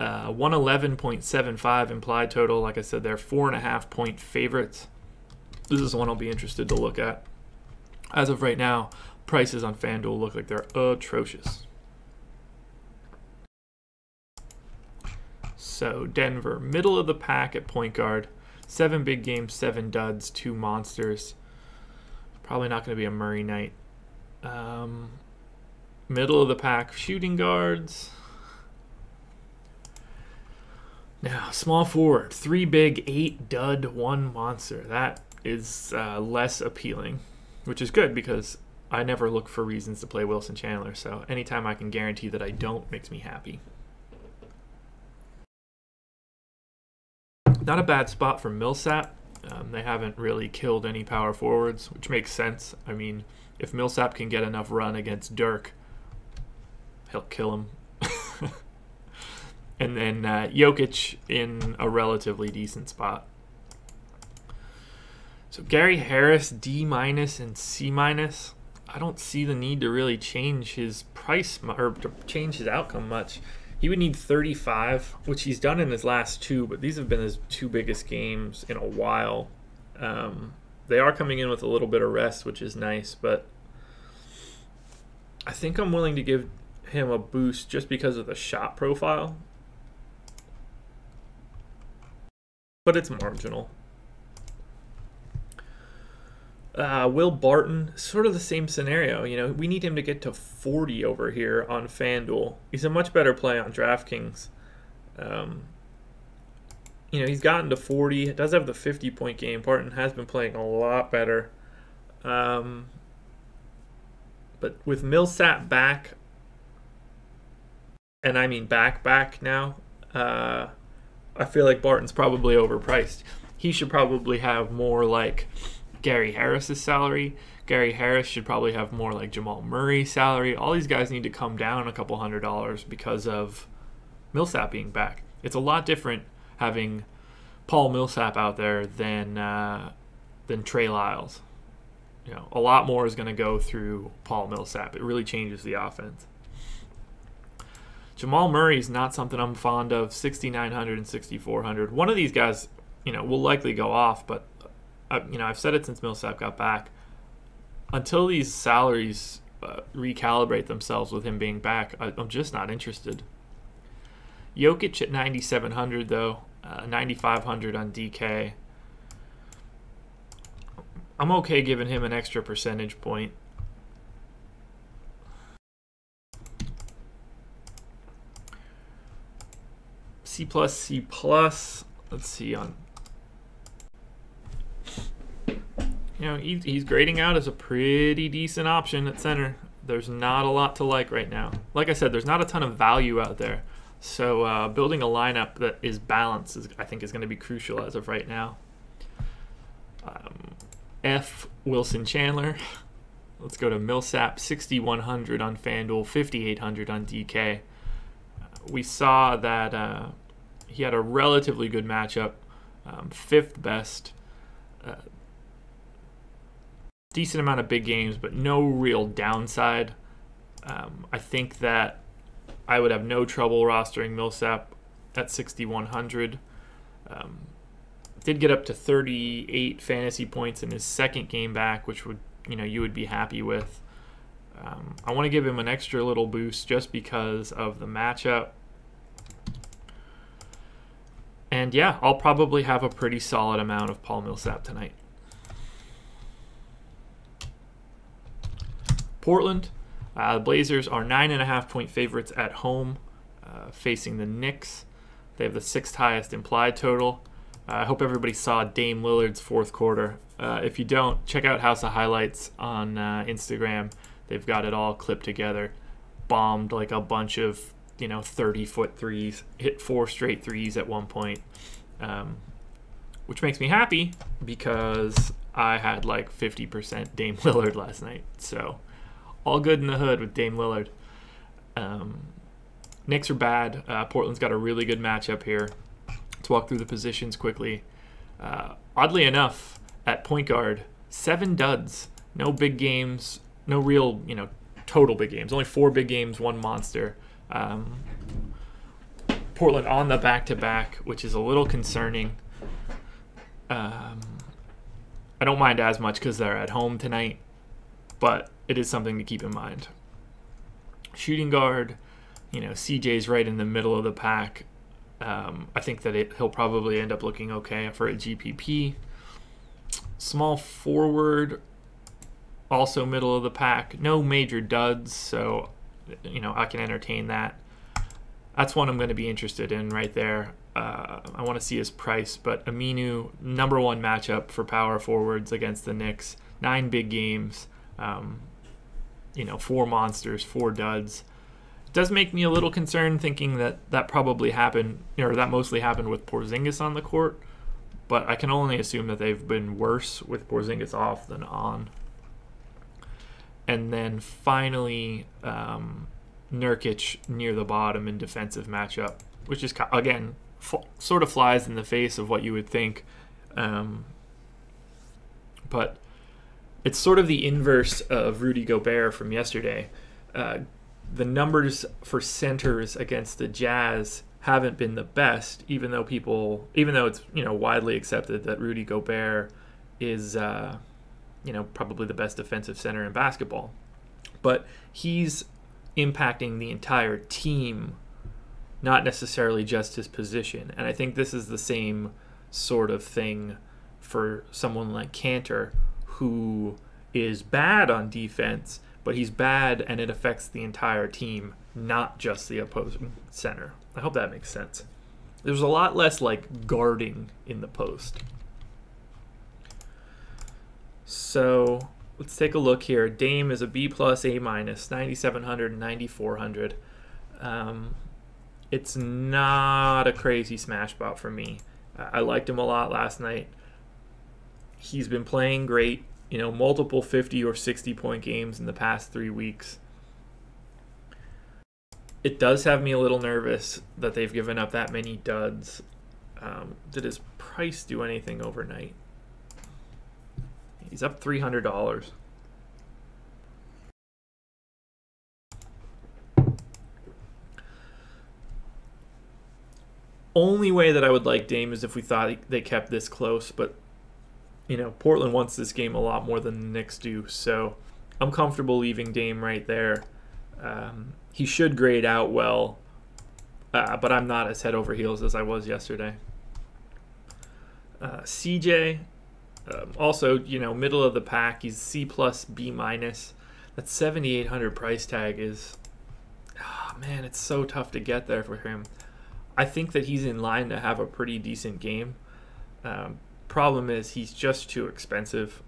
111.75 implied total. Like I said, they're 4.5 point favorites. This is one I'll be interested to look at. As of right now, prices on FanDuel look like they're atrocious. So Denver, middle of the pack at point guard. 7 big games, 7 duds, 2 monsters. Probably not going to be a Murray night. Middle of the pack shooting guards. Now, small forward, 3 big, 8 dud, 1 monster. That is less appealing, which is good because I never look for reasons to play Wilson Chandler, so anytime I can guarantee that I don't makes me happy. Not a bad spot for Millsap. They haven't really killed any power forwards, which makes sense. I mean, if Millsap can get enough run against Dirk, he'll kill him. And then Jokic in a relatively decent spot. So Gary Harris, D- and C-. I don't see the need to really change his price or to change his outcome much. He would need 35, which he's done in his last two, but these have been his 2 biggest games in a while. They are coming in with a little bit of rest, which is nice, but I think I'm willing to give him a boost just because of the shot profile. But it's marginal. Will Barton, sort of the same scenario. You know, we need him to get to 40 over here on FanDuel. He's a much better play on DraftKings. You know, he's gotten to 40. It does have the 50-point game. Barton has been playing a lot better. But with Millsap back, and I mean back now, I feel like Barton's probably overpriced. He should probably have more like Gary Harris's salary. Gary Harris should probably have more like Jamal Murray's salary. All these guys need to come down a couple $100 because of Millsap being back. It's a lot different having Paul Millsap out there than Trey Lyles. You know, a lot more is going to go through Paul Millsap. It really changes the offense. Jamal Murray's not something I'm fond of. 6,900 and 6,400. One of these guys, you know, will likely go off, but you know, I've said it since Millsap got back. Until these salaries recalibrate themselves with him being back, I'm just not interested. Jokic at 9,700 though, 9,500 on DK. I'm okay giving him an extra percentage point. C plus, C plus. Let's see on. You know, he's grading out as a pretty decent option at center. There's not a lot to like right now. Like I said, there's not a ton of value out there. So building a lineup that is balanced, I think, is going to be crucial as of right now. F. Wilson Chandler. Let's go to Millsap, 6,100 on FanDuel, 5,800 on DK. We saw that he had a relatively good matchup, fifth best. Decent amount of big games, but no real downside. I think that I would have no trouble rostering Millsap at 6,100. Did get up to 38 fantasy points in his second game back, which would, you know, you would be happy with. I want to give him an extra little boost just because of the matchup. And yeah, I'll probably have a pretty solid amount of Paul Millsap tonight. Portland. The Blazers are 9.5-point favorites at home, facing the Knicks. They have the sixth highest implied total. I hope everybody saw Dame Lillard's fourth quarter. If you don't, check out House of Highlights on Instagram. They've got it all clipped together. Bombed like a bunch of, you know, 30-foot threes. Hit 4 straight threes at one point, which makes me happy because I had like 50% Dame Lillard last night. So. All good in the hood with Dame Lillard. Knicks are bad. Portland's got a really good matchup here. Let's walk through the positions quickly. Oddly enough, at point guard, 7 duds. No big games. No real, you know, total big games. Only 4 big games, 1 monster. Portland on the back-to-back, which is a little concerning. I don't mind as much because they're at home tonight, but it is something to keep in mind. Shooting guard, you know, CJ's right in the middle of the pack. I think that he'll probably end up looking okay for a GPP. Small forward, also middle of the pack. No major duds, so, you know, I can entertain that. That's one I'm going to be interested in right there. I want to see his price, but Aminu, #1 matchup for power forwards against the Knicks. 9 big games. You know, 4 monsters, 4 duds. It does make me a little concerned thinking that probably happened, or that mostly happened with Porzingis on the court, but I can only assume that they've been worse with Porzingis off than on. And then finally, Nurkic near the bottom in defensive matchup, which is, again, sort of flies in the face of what you would think. But it's sort of the inverse of Rudy Gobert from yesterday. The numbers for centers against the Jazz haven't been the best, even though it's, you know, widely accepted that Rudy Gobert is, you know, probably the best defensive center in basketball. But he's impacting the entire team, not necessarily just his position. And I think this is the same sort of thing for someone like Cantor, who is bad on defense, but he's bad and it affects the entire team, not just the opposing center. I hope that makes sense. There's a lot less like guarding in the post. So let's take a look here. Dame is a B+, A-, 9,700, 9,400. It's not a crazy smash bot for me. I liked him a lot last night. He's been playing great, you know, multiple 50 or 60-point games in the past 3 weeks. It does have me a little nervous that they've given up that many duds. Did his price do anything overnight? He's up $300. Only way that I would like Dame is if we thought they kept this close, but you know, Portland wants this game a lot more than the Knicks do, so I'm comfortable leaving Dame right there. He should grade out well, but I'm not as head over heels as I was yesterday. CJ, also, you know, middle of the pack. He's C+, B-. That 7,800 price tag is, oh man, it's so tough to get there for him. I think that he's in line to have a pretty decent game. Problem is he's just too expensive.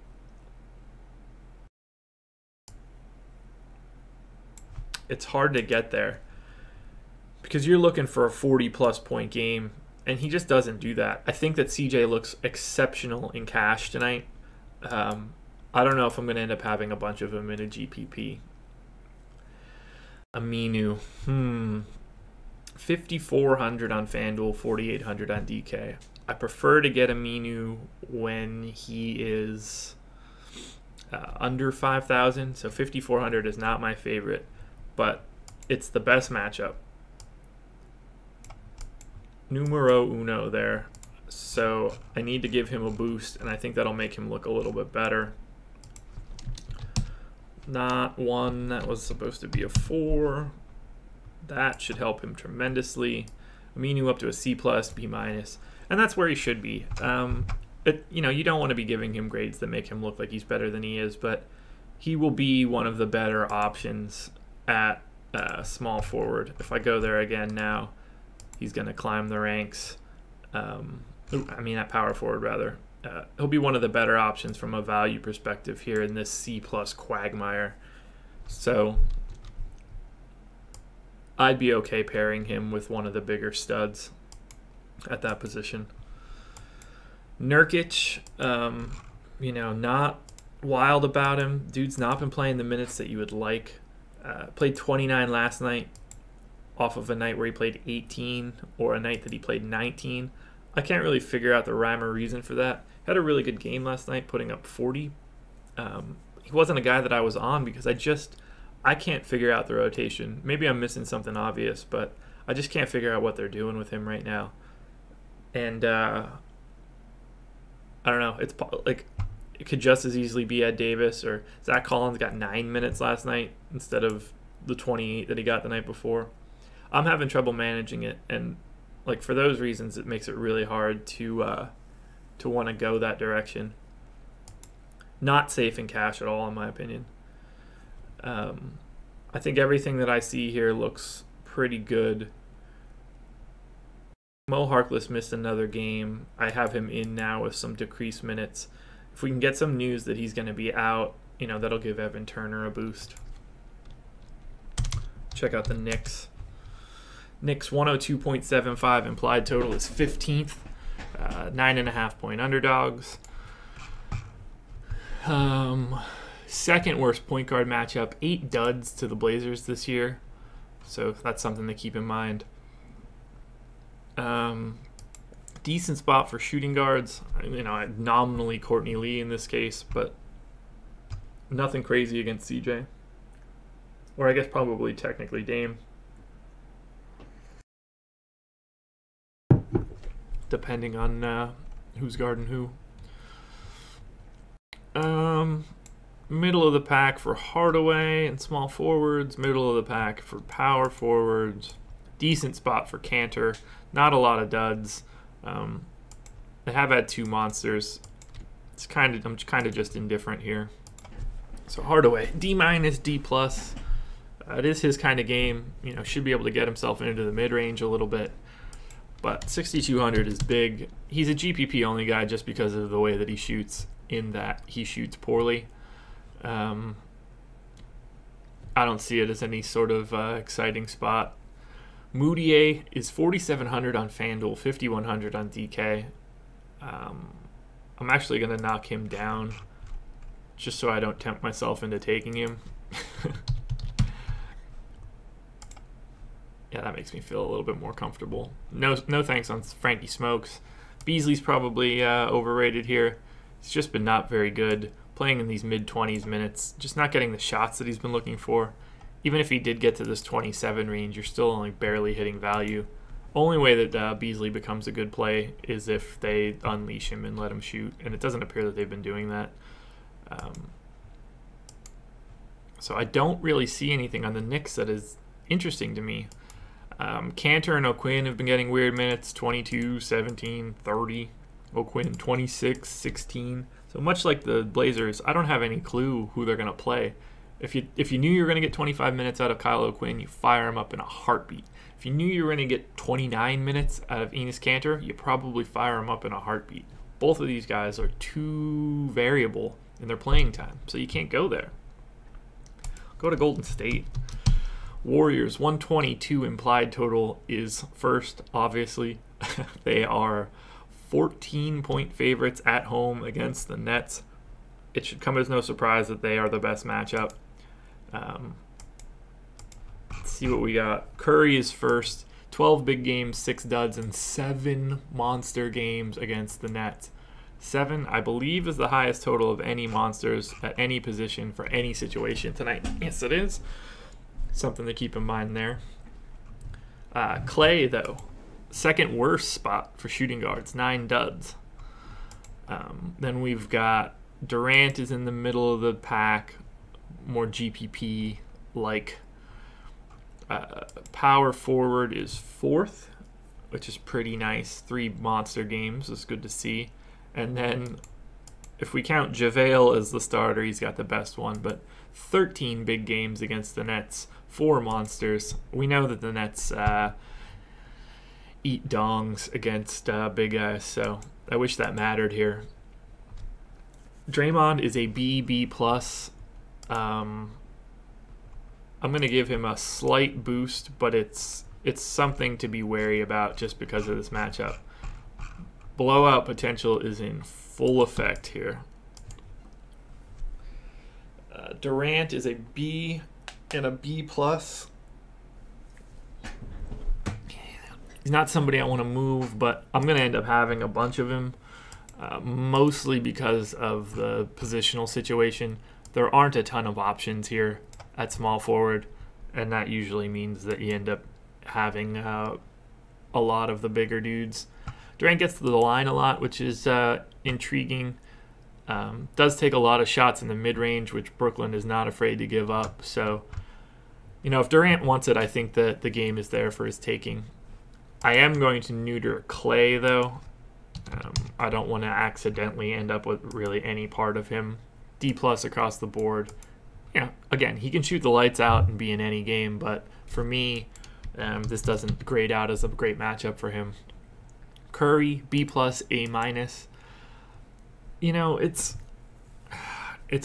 It's hard to get there because you're looking for a 40-plus point game, and he just doesn't do that. I think that CJ looks exceptional in cash tonight. I don't know if I'm going to end up having a bunch of him in a GPP. Aminu, 5,400 on FanDuel, 4,800 on DK. I prefer to get Aminu when he is under 5,000, so 5,400 is not my favorite, but it's the best matchup. Numero uno there. So I need to give him a boost, and I think that'll make him look a little bit better. Not one, that was supposed to be a 4. That should help him tremendously. Aminu up to a C+, B-, and that's where he should be. You know, you don't want to be giving him grades that make him look like he's better than he is, but he will be one of the better options at small forward. If I go there again now, he's going to climb the ranks. I mean, at power forward, rather. He'll be one of the better options from a value perspective here in this C+ quagmire. So I'd be okay pairing him with one of the bigger studs at that position. Nurkic, you know, not wild about him. Dude's not been playing the minutes that you would like. Played 29 last night off of a night where he played 18, or a night that he played 19. I can't really figure out the rhyme or reason for that. Had a really good game last night, putting up 40. He wasn't a guy that I was on because I can't figure out the rotation. Maybe I'm missing something obvious, but I just can't figure out what they're doing with him right now. And I don't know. It's like it could just as easily be Ed Davis, or Zach Collins got 9 minutes last night instead of the 28 that he got the night before. I'm having trouble managing it, and like for those reasons, it makes it really hard to want to go that direction. Not safe in cash at all, in my opinion. I think everything that I see here looks pretty good. Mo Harkless missed another game. I have him in now with some decreased minutes. If we can get some news that he's going to be out, you know, that'll give Evan Turner a boost. Check out the Knicks. Knicks 102.75 implied total is 15th. 9.5 point underdogs. Second worst point guard matchup, 8 duds to the Blazers this year, so that's something to keep in mind. Decent spot for shooting guards, you know, nominally Courtney Lee in this case, but nothing crazy against CJ, or I guess probably technically Dame, depending on who's guarding who. Middle of the pack for Hardaway and small forwards. Middle of the pack for power forwards. Decent spot for Cantor. Not a lot of duds. They have had 2 monsters. It's kind of, I'm kind of just indifferent here. So Hardaway, D-, D+. It is his kind of game. You know, should be able to get himself into the mid-range a little bit. But 6,200 is big. He's a GPP only guy just because of the way that he shoots, in that he shoots poorly. I don't see it as any sort of exciting spot. Moutier is 4,700 on FanDuel, 5,100 on DK. I'm actually going to knock him down just so I don't tempt myself into taking him. Yeah, that makes me feel a little bit more comfortable. No thanks on Frankie Smokes. Beasley's probably overrated here. He's just been not very good. Playing in these mid-20s minutes, just not getting the shots that he's been looking for. Even if he did get to this 27 range, you're still only barely hitting value. Only way that Beasley becomes a good play is if they unleash him and let him shoot, and it doesn't appear that they've been doing that. So I don't really see anything on the Knicks that is interesting to me. Cantor and O'Quinn have been getting weird minutes, 22, 17, 30. O'Quinn, 26, 16. So much like the Blazers, I don't have any clue who they're going to play. If you knew you were going to get 25 minutes out of Kyle O'Quinn, you fire him up in a heartbeat. If you knew you were going to get 29 minutes out of Enes Kanter, you probably fire him up in a heartbeat. Both of these guys are too variable in their playing time, so you can't go there. Go to Golden State. Warriors, 122 implied total is first, obviously. They are 14-point favorites at home against the Nets. It should come as no surprise that they are the best matchup. Let's see what we got. Curry is first. 12 big games, 6 duds, and 7 monster games against the Nets. 7, I believe, is the highest total of any monsters at any position for any situation tonight. Yes, it is. Something to keep in mind there. Clay, though, second worst spot for shooting guards, 9 duds. Then we've got Durant is in the middle of the pack, more GPP-like. Power forward is fourth, which is pretty nice. 3 monster games is good to see. And then if we count JaVale as the starter, he's got the best one, but 13 big games against the Nets, 4 monsters. We know that the Nets eat dongs against big guys, so I wish that mattered here. Draymond is a B+. I'm going to give him a slight boost, but it's something to be wary about just because of this matchup. Blowout potential is in full effect here. Durant is a B and a B+. He's not somebody I want to move, but I'm going to end up having a bunch of him, mostly because of the positional situation. There aren't a ton of options here at small forward, and that usually means that you end up having a lot of the bigger dudes. Durant gets to the line a lot, which is intriguing. Does take a lot of shots in the mid-range, which Brooklyn is not afraid to give up. So, you know, if Durant wants it, I think that the game is there for his taking. I am going to neuter Clay, though. I don't want to accidentally end up with really any part of him. D+ across the board. Yeah, again, he can shoot the lights out and be in any game, but for me, this doesn't grade out as a great matchup for him. Curry, B+, A-. You know, it's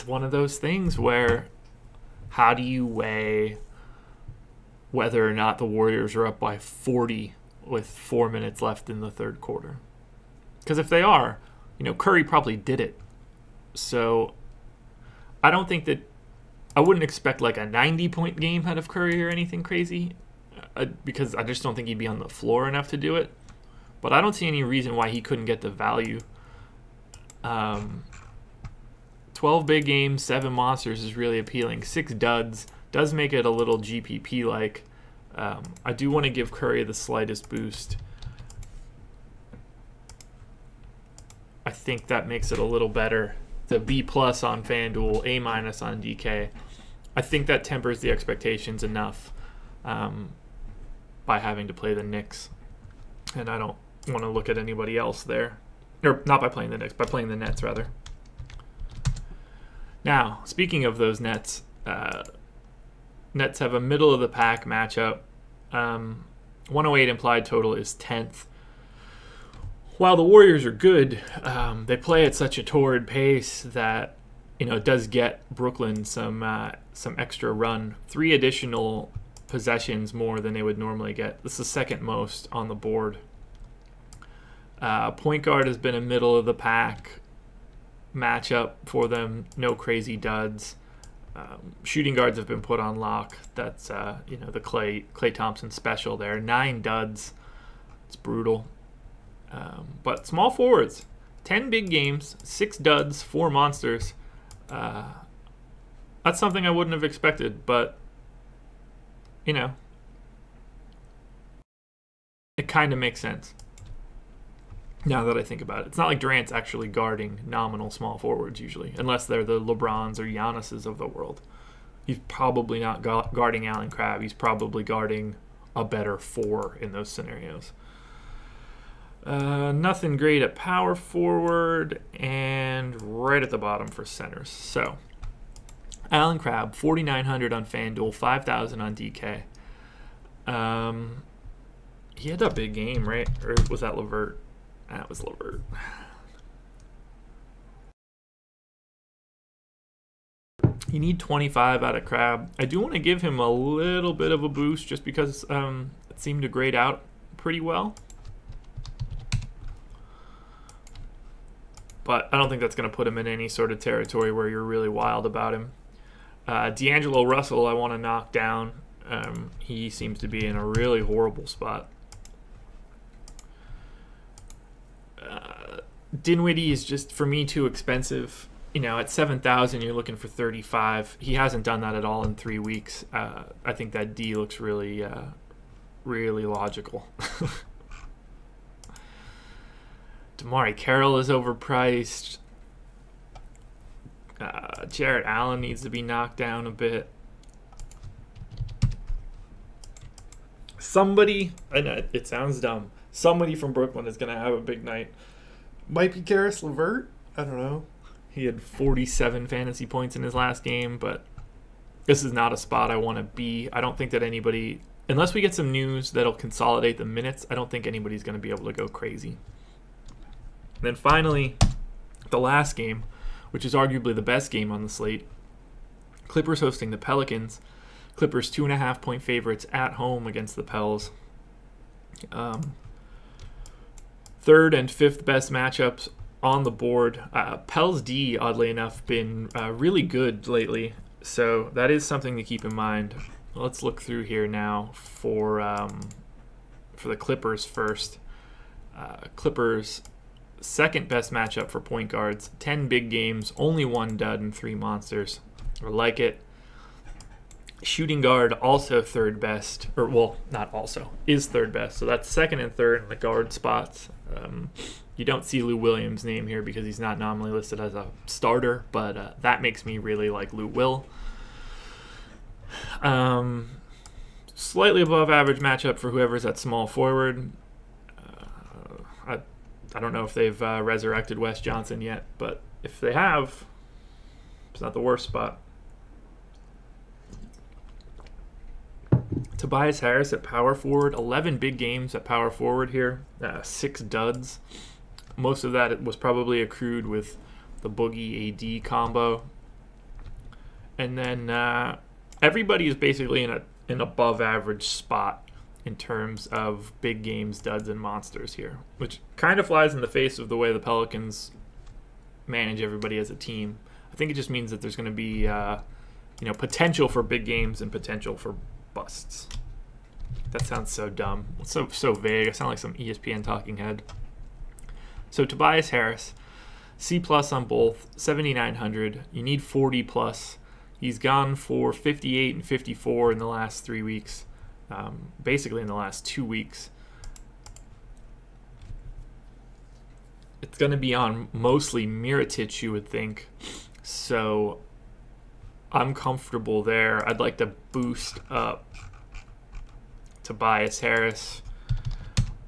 one of those things where how do you weigh whether or not the Warriors are up by 40 with 4 minutes left in the third quarter? Because if they are, you know, Curry probably did it. So I don't think that I wouldn't expect like a 90-point game out of Curry or anything crazy, because I just don't think he'd be on the floor enough to do it. But I don't see any reason why he couldn't get the value. 12 big games, 7 monsters is really appealing. 6 duds does make it a little GPP-like. I do want to give Curry the slightest boost. I think that makes it a little better. The B+ on FanDuel, A- on DK. I think that tempers the expectations enough by having to play the Knicks. And I don't want to look at anybody else there. Or not by playing the Knicks, by playing the Nets, rather. Now, speaking of those Nets, Nets have a middle-of-the-pack matchup. 108 implied total is 10th. While the Warriors are good, they play at such a torrid pace that, you know, it does get Brooklyn some extra run. 3 additional possessions more than they would normally get. This is the second most on the board. Point guard has been a middle-of-the-pack matchup for them. No crazy duds. Shooting guards have been put on lock. That's you know, the Klay Thompson special there. 9 duds. It's brutal. But small forwards, 10 big games, 6 duds, 4 monsters. That's something I wouldn't have expected, but, you know, it kind of makes sense now that I think about it. It's not like Durant's actually guarding nominal small forwards usually, unless they're the LeBrons or Giannis's of the world. He's probably not guarding Allen Crabbe. He's probably guarding a better 4 in those scenarios. Nothing great at power forward, and right at the bottom for centers. So, Allen Crabbe, $4,900 on FanDuel, $5,000 on DK. He had that big game, right? Or was that LeVert? That was LeVert. You need 25 out of Crabbe. I do want to give him a little bit of a boost just because it seemed to grade out pretty well. But I don't think that's going to put him in any sort of territory where you're really wild about him. D'Angelo Russell I want to knock down. He seems to be in a really horrible spot. Dinwiddie is just, for me, too expensive. You know, at 7,000, you're looking for 35. He hasn't done that at all in 3 weeks. I think that D looks really, really logical. Damari Carroll is overpriced. Jarrett Allen needs to be knocked down a bit. Somebody, I know it sounds dumb, somebody from Brooklyn is going to have a big night. Might be Karis LeVert. I don't know. He had 47 fantasy points in his last game, but this is not a spot I want to be. I don't think that anybody, unless we get some news that'll consolidate the minutes, I don't think anybody's going to be able to go crazy. And then finally, the last game, which is arguably the best game on the slate. Clippers hosting the Pelicans. Clippers 2.5-point favorites at home against the Pels. Third and fifth best matchups on the board. Pels D, oddly enough, been really good lately, so that is something to keep in mind. Let's look through here now for the Clippers first. Clippers. Second best matchup for point guards. 10 big games, only one dud and 3 monsters. I like it. Shooting guard also third best, or well, not also, is third best. So that's second and third in the guard spots. You don't see Lou Williams' name here because he's not nominally listed as a starter, but that makes me really like Lou Will. Slightly above average matchup for whoever's at small forward. I don't know if they've resurrected Wes Johnson yet, but if they have, it's not the worst spot. Tobias Harris at power forward. 11 big games at power forward here. 6 duds. Most of that was probably accrued with the Boogie AD combo. And then everybody is basically in an above average spot in terms of big games, duds, and monsters here, which kind of flies in the face of the way the Pelicans manage everybody as a team. I think it just means that there's going to be you know, potential for big games and potential for busts. That sounds so dumb. It's so vague. I sound like some ESPN talking head. So Tobias Harris, C+ on both, 7,900. You need 40+. He's gone for 58 and 54 in the last 3 weeks. Basically in the last 2 weeks. It's going to be on mostly Mirotić, you would think, so I'm comfortable there. I'd like to boost up Tobias Harris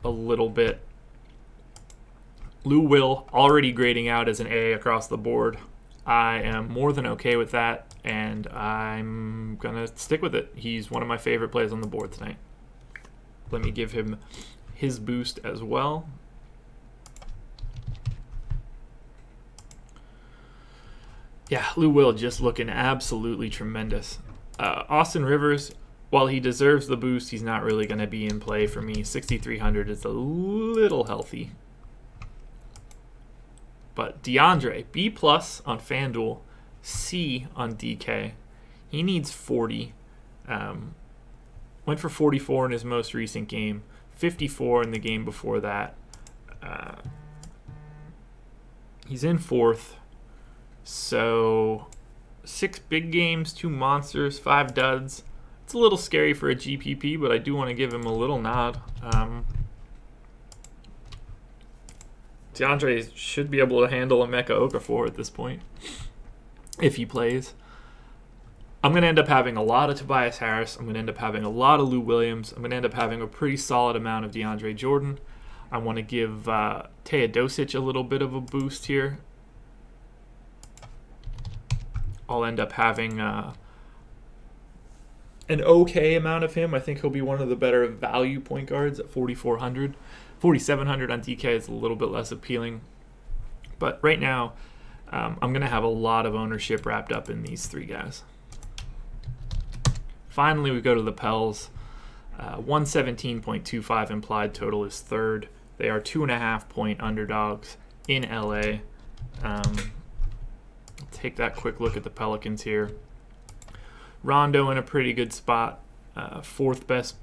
a little bit. Lou Will already grading out as an A across the board. I am more than okay with that, and I'm going to stick with it. He's one of my favorite plays on the board tonight. Let me give him his boost as well. Yeah, Lou Will just looking absolutely tremendous. Austin Rivers, while he deserves the boost, he's not really going to be in play for me. 6,300 is a little healthy. But DeAndre, B+ on FanDuel, C on DK. He needs 40. Went for 44 in his most recent game, 54 in the game before that. He's in fourth. So 6 big games, 2 monsters, 5 duds. It's a little scary for a GPP, but I do want to give him a little nod. DeAndre should be able to handle a Emeka Okafor at this point, if he plays. I'm going to end up having a lot of Tobias Harris. I'm going to end up having a lot of Lou Williams. I'm going to end up having a pretty solid amount of DeAndre Jordan. I want to give Teodosic a little bit of a boost here. I'll end up having an okay amount of him. I think he'll be one of the better value point guards at 4,400. 4,700 on DK is a little bit less appealing. But right now, I'm going to have a lot of ownership wrapped up in these three guys. Finally, we go to the Pels. 117.25 implied total is third. They are 2.5-point underdogs in LA. Take that quick look at the Pelicans here. Rondo in a pretty good spot, fourth best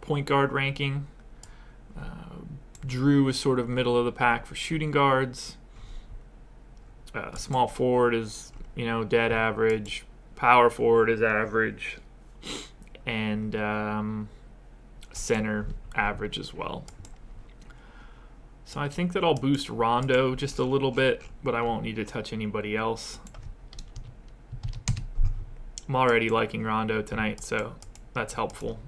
point guard ranking. Drew is sort of middle of the pack for shooting guards. Small forward is, you know, dead average. Power forward is average, and center average as well. So I think that I'll boost Rondo just a little bit, but I won't need to touch anybody else. I'm already liking Rondo tonight, so that's helpful.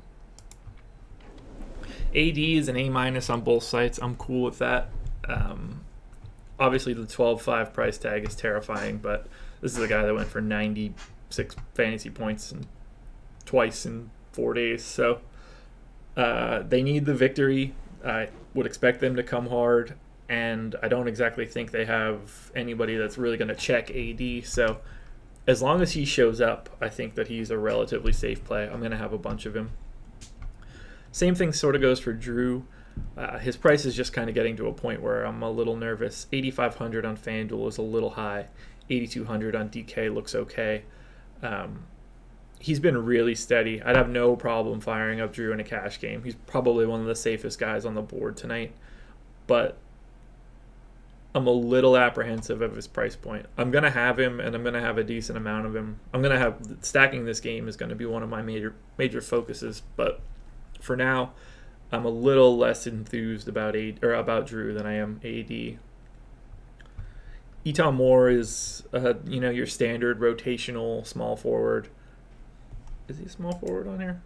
AD is an A- on both sites. I'm cool with that. Obviously, the 12.5 price tag is terrifying, but this is a guy that went for 96 fantasy points and twice in 4 days. So they need the victory. I would expect them to come hard, and I don't exactly think they have anybody that's really going to check AD. So as long as he shows up, I think that he's a relatively safe play. I'm going to have a bunch of him. Same thing sort of goes for Drew. His price is just kind of getting to a point where I'm a little nervous. 8,500 on FanDuel is a little high. 8,200 on DK looks okay. He's been really steady. I'd have no problem firing up Drew in a cash game. He's probably one of the safest guys on the board tonight, but I'm a little apprehensive of his price point. I'm going to have him, and I'm going to have a decent amount of him. I'm going to have stacking this game is going to be one of my major focuses, but for now, I'm a little less enthused about Drew than I am AD. Eton Moore is, you know, your standard rotational small forward. Is he a small forward on here?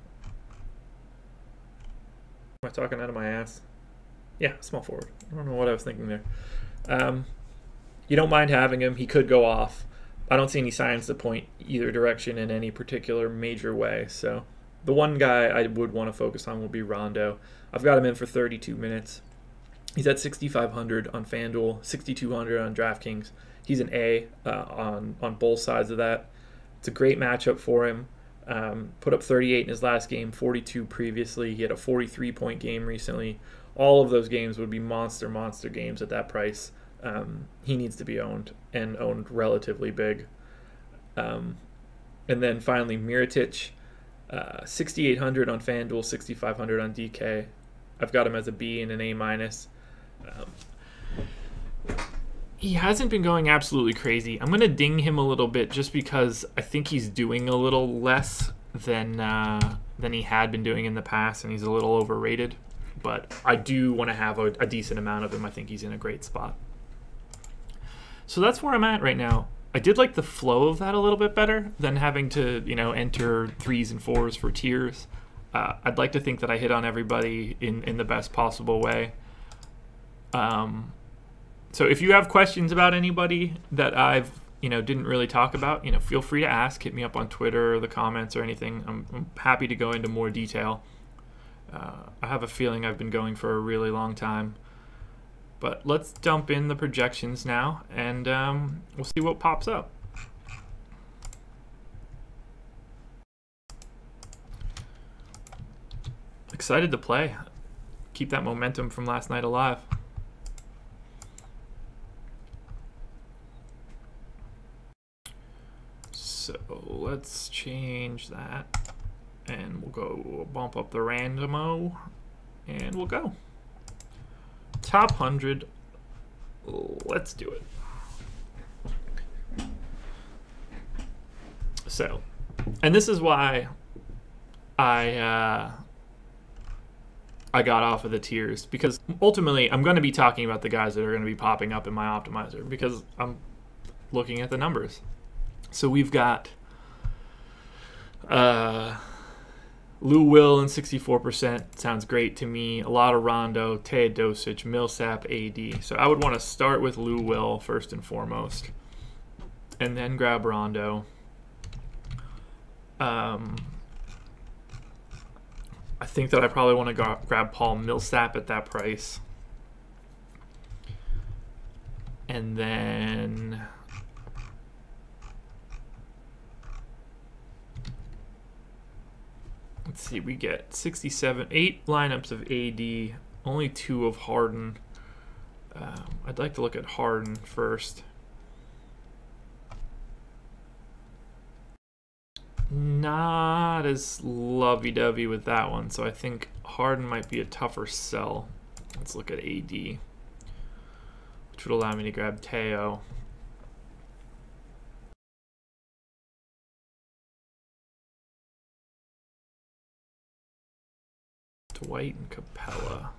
Am I talking out of my ass? Yeah, small forward. I don't know what I was thinking there. You don't mind having him. He could go off. I don't see any signs to point either direction in any particular major way, so... The one guy I would want to focus on will be Rondo. I've got him in for 32 minutes. He's at 6,500 on FanDuel, 6,200 on DraftKings. He's an A on both sides of that. It's a great matchup for him. Put up 38 in his last game, 42 previously. He had a 43-point game recently. All of those games would be monster games at that price. He needs to be owned, and owned relatively big. And then finally, Mirotić. 6,800 on FanDuel, 6,500 on DK. I've got him as a B and an A-. He hasn't been going absolutely crazy. I'm going to ding him a little bit just because I think he's doing a little less than he had been doing in the past, and he's a little overrated. But I do want to have a decent amount of him. I think he's in a great spot. So that's where I'm at right now. I did like the flow of that a little bit better than having to, you know, enter 3s and 4s for tiers. I'd like to think that I hit on everybody in the best possible way. So if you have questions about anybody that I've, you know, didn't really talk about, you know, feel free to ask. Hit me up on Twitter or the comments or anything. I'm happy to go into more detail. I have a feeling I've been going for a really long time. But let's dump in the projections now, and we'll see what pops up. Excited to play. Keep that momentum from last night alive. So let's change that, and we'll go bump up the randomo, and we'll go. Top 100, let's do it. So, and this is why I got off of the tiers, because ultimately I'm going to be talking about the guys that are going to be popping up in my optimizer because I'm looking at the numbers. So we've got Lou Will in 64% sounds great to me. A lot of Rondo, Teodosic, Millsap, AD. So I would want to start with Lou Will first and foremost, and then grab Rondo. I think that I probably want to grab Paul Millsap at that price. And then let's see, we get 67, 8 lineups of AD, only 2 of Harden. I'd like to look at Harden first. Not as lovey-dovey with that one, so I think Harden might be a tougher sell. Let's look at AD, which would allow me to grab Teo. Dwight and Capella.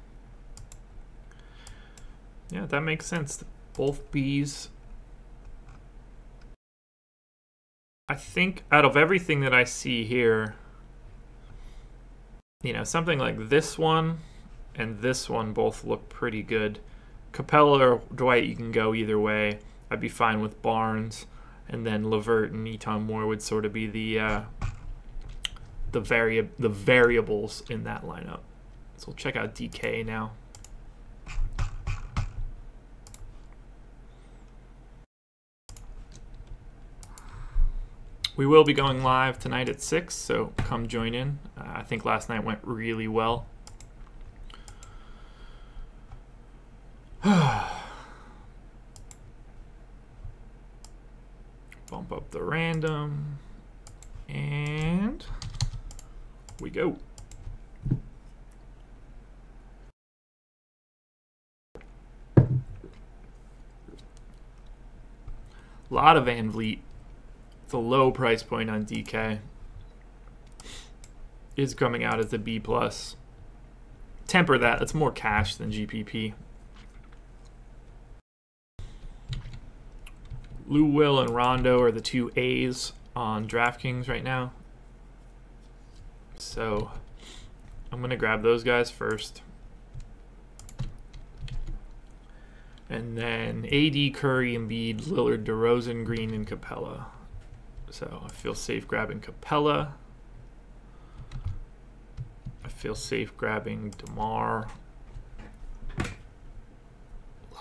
Yeah, that makes sense. Both Bs. I think out of everything that I see here, you know, something like this one and this one both look pretty good. Capella or Dwight, you can go either way. I'd be fine with Barnes, and then LeVert and Eton Moore would sort of be the variables in that lineup. So we'll check out DK now. We will be going live tonight at 6, so come join in. I think last night went really well. Bump up the random, and we go. A lot of Van Vleet. The low price point on DK is coming out as the B+. Temper that. That's more cash than GPP. Lou Will and Rondo are the two A's on DraftKings right now. So I'm going to grab those guys first. And then AD, Curry, Embiid, Lillard, DeRozan, Green, and Capella. So I feel safe grabbing Capella. I feel safe grabbing DeMar. A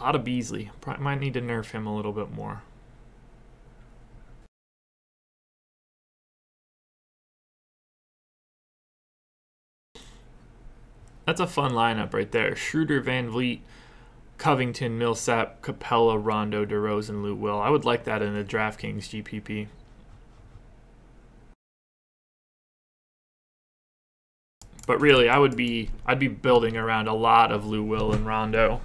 lot of Beasley. Probably might need to nerf him a little bit more. That's a fun lineup right there. Schroeder, Van Vleet, Covington, Millsap, Capella, Rondo, DeRozan, Lou Will. I would like that in a DraftKings GPP. But really, I'd be building around a lot of Lou Will and Rondo.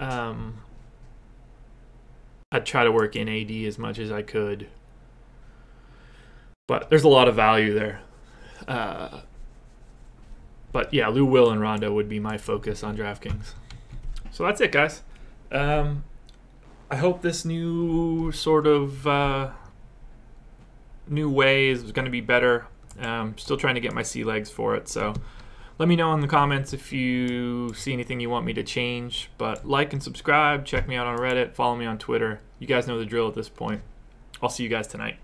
I'd try to work in AD as much as I could, but there's a lot of value there. But yeah, Lou Will and Rondo would be my focus on DraftKings. So that's it, guys. I hope this new sort of new way is going to be better. Still trying to get my sea legs for it, so let me know in the comments if you see anything you want me to change. But like and subscribe, check me out on Reddit, follow me on Twitter. You guys know the drill at this point. I'll see you guys tonight.